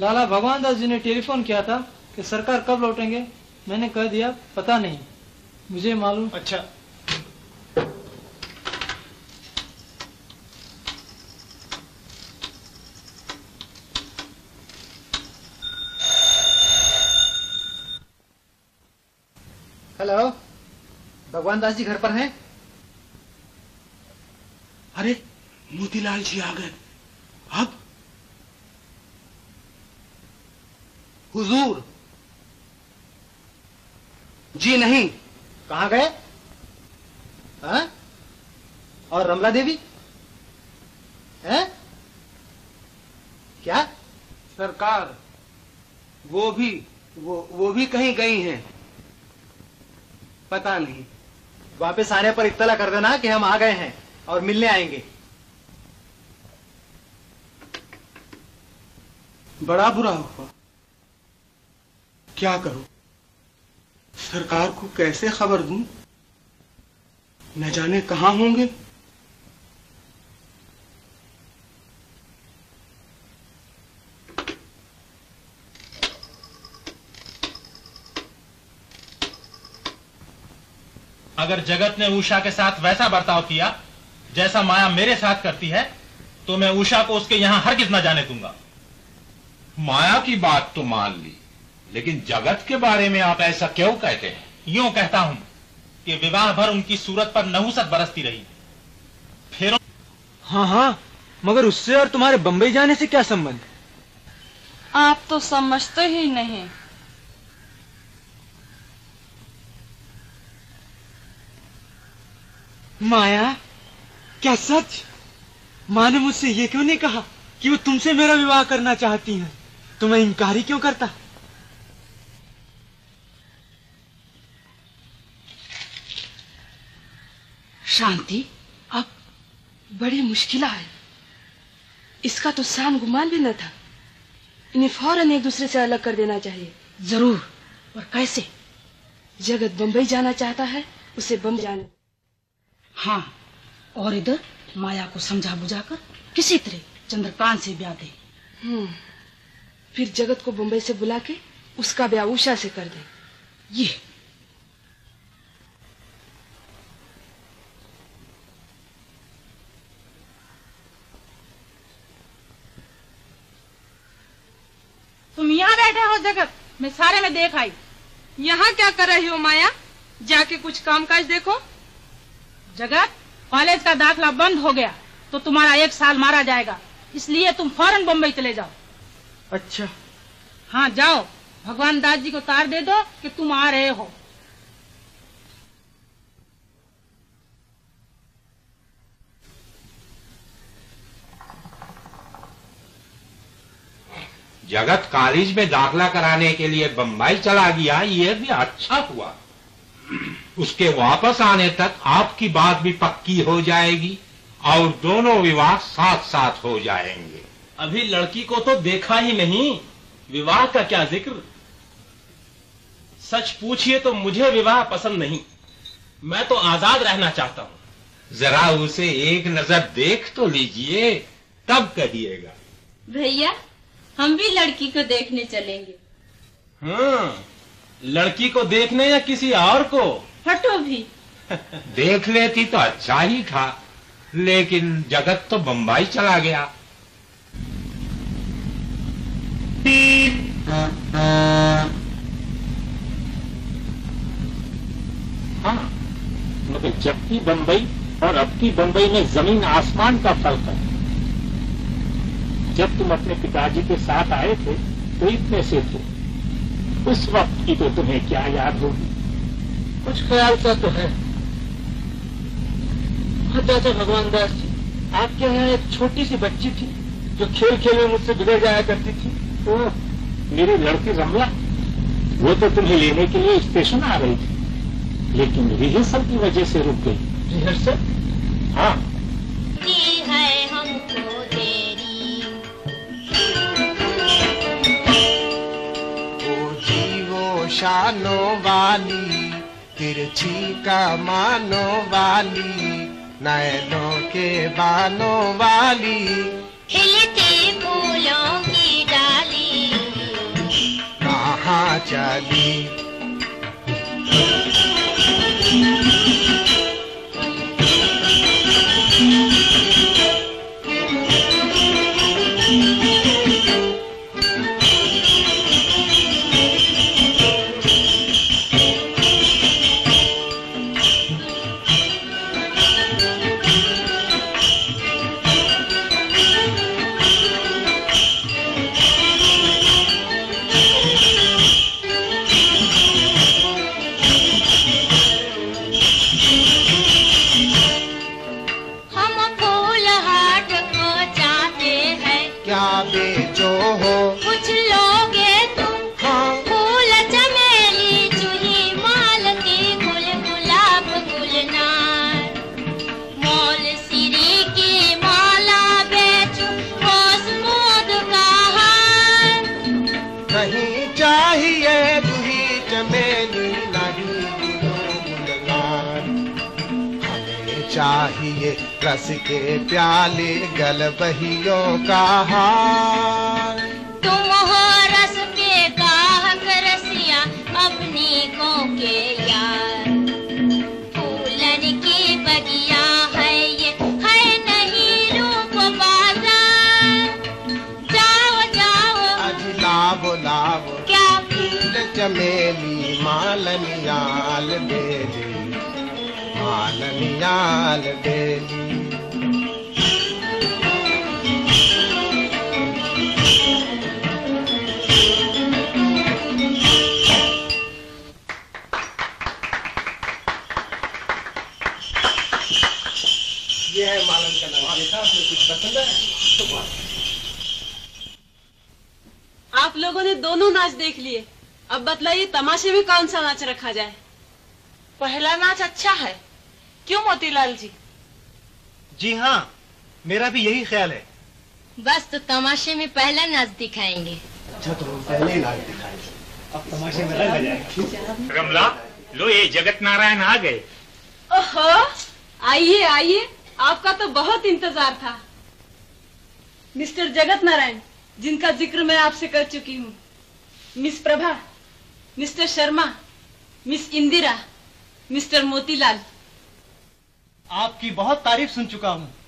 लाला भगवान दास जी ने टेलीफोन किया था कि सरकार कब लौटेंगे, मैंने कह दिया पता नहीं, मुझे मालूम। अच्छा, हेलो, भगवान दास जी घर पर हैं? अरे मोतीलाल जी आ गए। अब हुजूर जी नहीं। कहाँ गए? हाँ? और रमला देवी हैं? क्या सरकार? वो भी वो वो भी कहीं गई हैं, पता नहीं। वापस आने पर इत्तला कर देना कि हम आ गए हैं और मिलने आएंगे। बड़ा बुरा हुआ, क्या करूं? सरकार को कैसे खबर दूं? न जाने कहां होंगे। अगर जगत ने उषा के साथ वैसा बर्ताव किया जैसा माया मेरे साथ करती है तो मैं उषा को उसके यहां हरगिज न जाने दूंगा। माया की बात तो मान ली, लेकिन जगत के बारे में आप ऐसा क्यों कहते हैं? यूं कहता हूं कि विवाह भर उनकी सूरत पर नहुसत बरसती रही, फिर। हाँ हाँ, मगर उससे और तुम्हारे बंबई जाने से क्या संबंध? आप तो समझते ही नहीं। माया, क्या सच? माँ ने मुझसे ये क्यों नहीं कहा कि वो तुमसे मेरा विवाह करना चाहती हैं? तो मैं इनकार ही क्यों करता? शांति, अब बड़ी मुश्किल आई। इसका तो सान गुमान भी न था। इन्हें फौरन एक दूसरे से अलग कर देना चाहिए। जरूर, और कैसे? जगत बंबई जाना चाहता है, उसे बम जाने। हाँ, और इधर माया को समझा बुझाकर किसी तरह चंद्रकांत से ब्याह दे। हम्म, फिर जगत को बंबई से बुला के उसका ब्याह उषा से कर दे। ये तुम यहाँ बैठे हो जगत? मैं सारे में देख आई। यहाँ क्या कर रही हो माया? जाके कुछ कामकाज देखो। जगत, कॉलेज का दाखला बंद हो गया तो तुम्हारा एक साल मारा जाएगा, इसलिए तुम फौरन बम्बई चले जाओ। अच्छा। हाँ जाओ, भगवान दास जी को तार दे दो कि तुम आ रहे हो। जगत कॉलेज में दाखला कराने के लिए बम्बई चला गया, ये भी अच्छा हुआ। उसके वापस आने तक आपकी बात भी पक्की हो जाएगी और दोनों विवाह साथ साथ हो जाएंगे। अभी लड़की को तो देखा ही नहीं, विवाह का क्या जिक्र? सच पूछिए तो मुझे विवाह पसंद नहीं, मैं तो आजाद रहना चाहता हूँ। जरा उसे एक नजर देख तो लीजिए, तब कहिएगा। भैया, हम भी लड़की को देखने चलेंगे। हाँ, लड़की को देखने या किसी और को? हटो भी। देख लेती तो अच्छा ही था, लेकिन जगत तो बम्बई चला गया। हाँ, मगर जब की बम्बई और अब की बम्बई में जमीन आसमान का फर्क है। जब तुम अपने पिताजी के साथ आए थे तो इतने से थे, उस वक्त की तो तुम्हें क्या याद होगी? कुछ ख्याल सा तो है। अच्छा भगवान दास जी, आपके यहाँ एक छोटी सी बच्ची थी जो खेल खेल में मुझसे बिगड़ जाया करती थी। तो मेरी लड़की रमला, वो तो तुम्हें लेने के लिए स्टेशन आ रही थी, लेकिन रिहर्सल की वजह से रुक गई। रिहर्सल? हाँ। शानो वाली, तिरछी कमानो वाली, नैनों के बानों वाली, खिलती फूलों की डाली। खाचाली। रस के प्याले गल बहियों का हार, तुम हो रस के गाहक रसिया अपनी को के यार। फूलन की बगिया है ये है नहीं रूप बाजार, जाओ जाओ अजी लावो लावो क्या फूल चमेली मालनियाल बेली मालनियाल बेली। आप लोगों ने दोनों नाच देख लिए, अब बतलाइए तमाशे में कौन सा नाच रखा जाए। पहला नाच अच्छा है, क्यों मोतीलाल जी? जी हाँ, मेरा भी यही ख्याल है। बस तो तमाशे में पहला नाच दिखाएंगे। अच्छा तो पहले नाच दिखाएंगे, अब तमाशे में रंग जाएगा। रमला, लो ये जगत नारायण आ गए। ओहो, आइए आइए, आपका तो बहुत इंतजार था। मिस्टर जगत नारायण, जिनका जिक्र मैं आपसे कर चुकी हूँ, miss Prabha, mister Sharma, miss Indira, mister Motilal, आपकी बहुत तारीफ सुन चुका हूँ।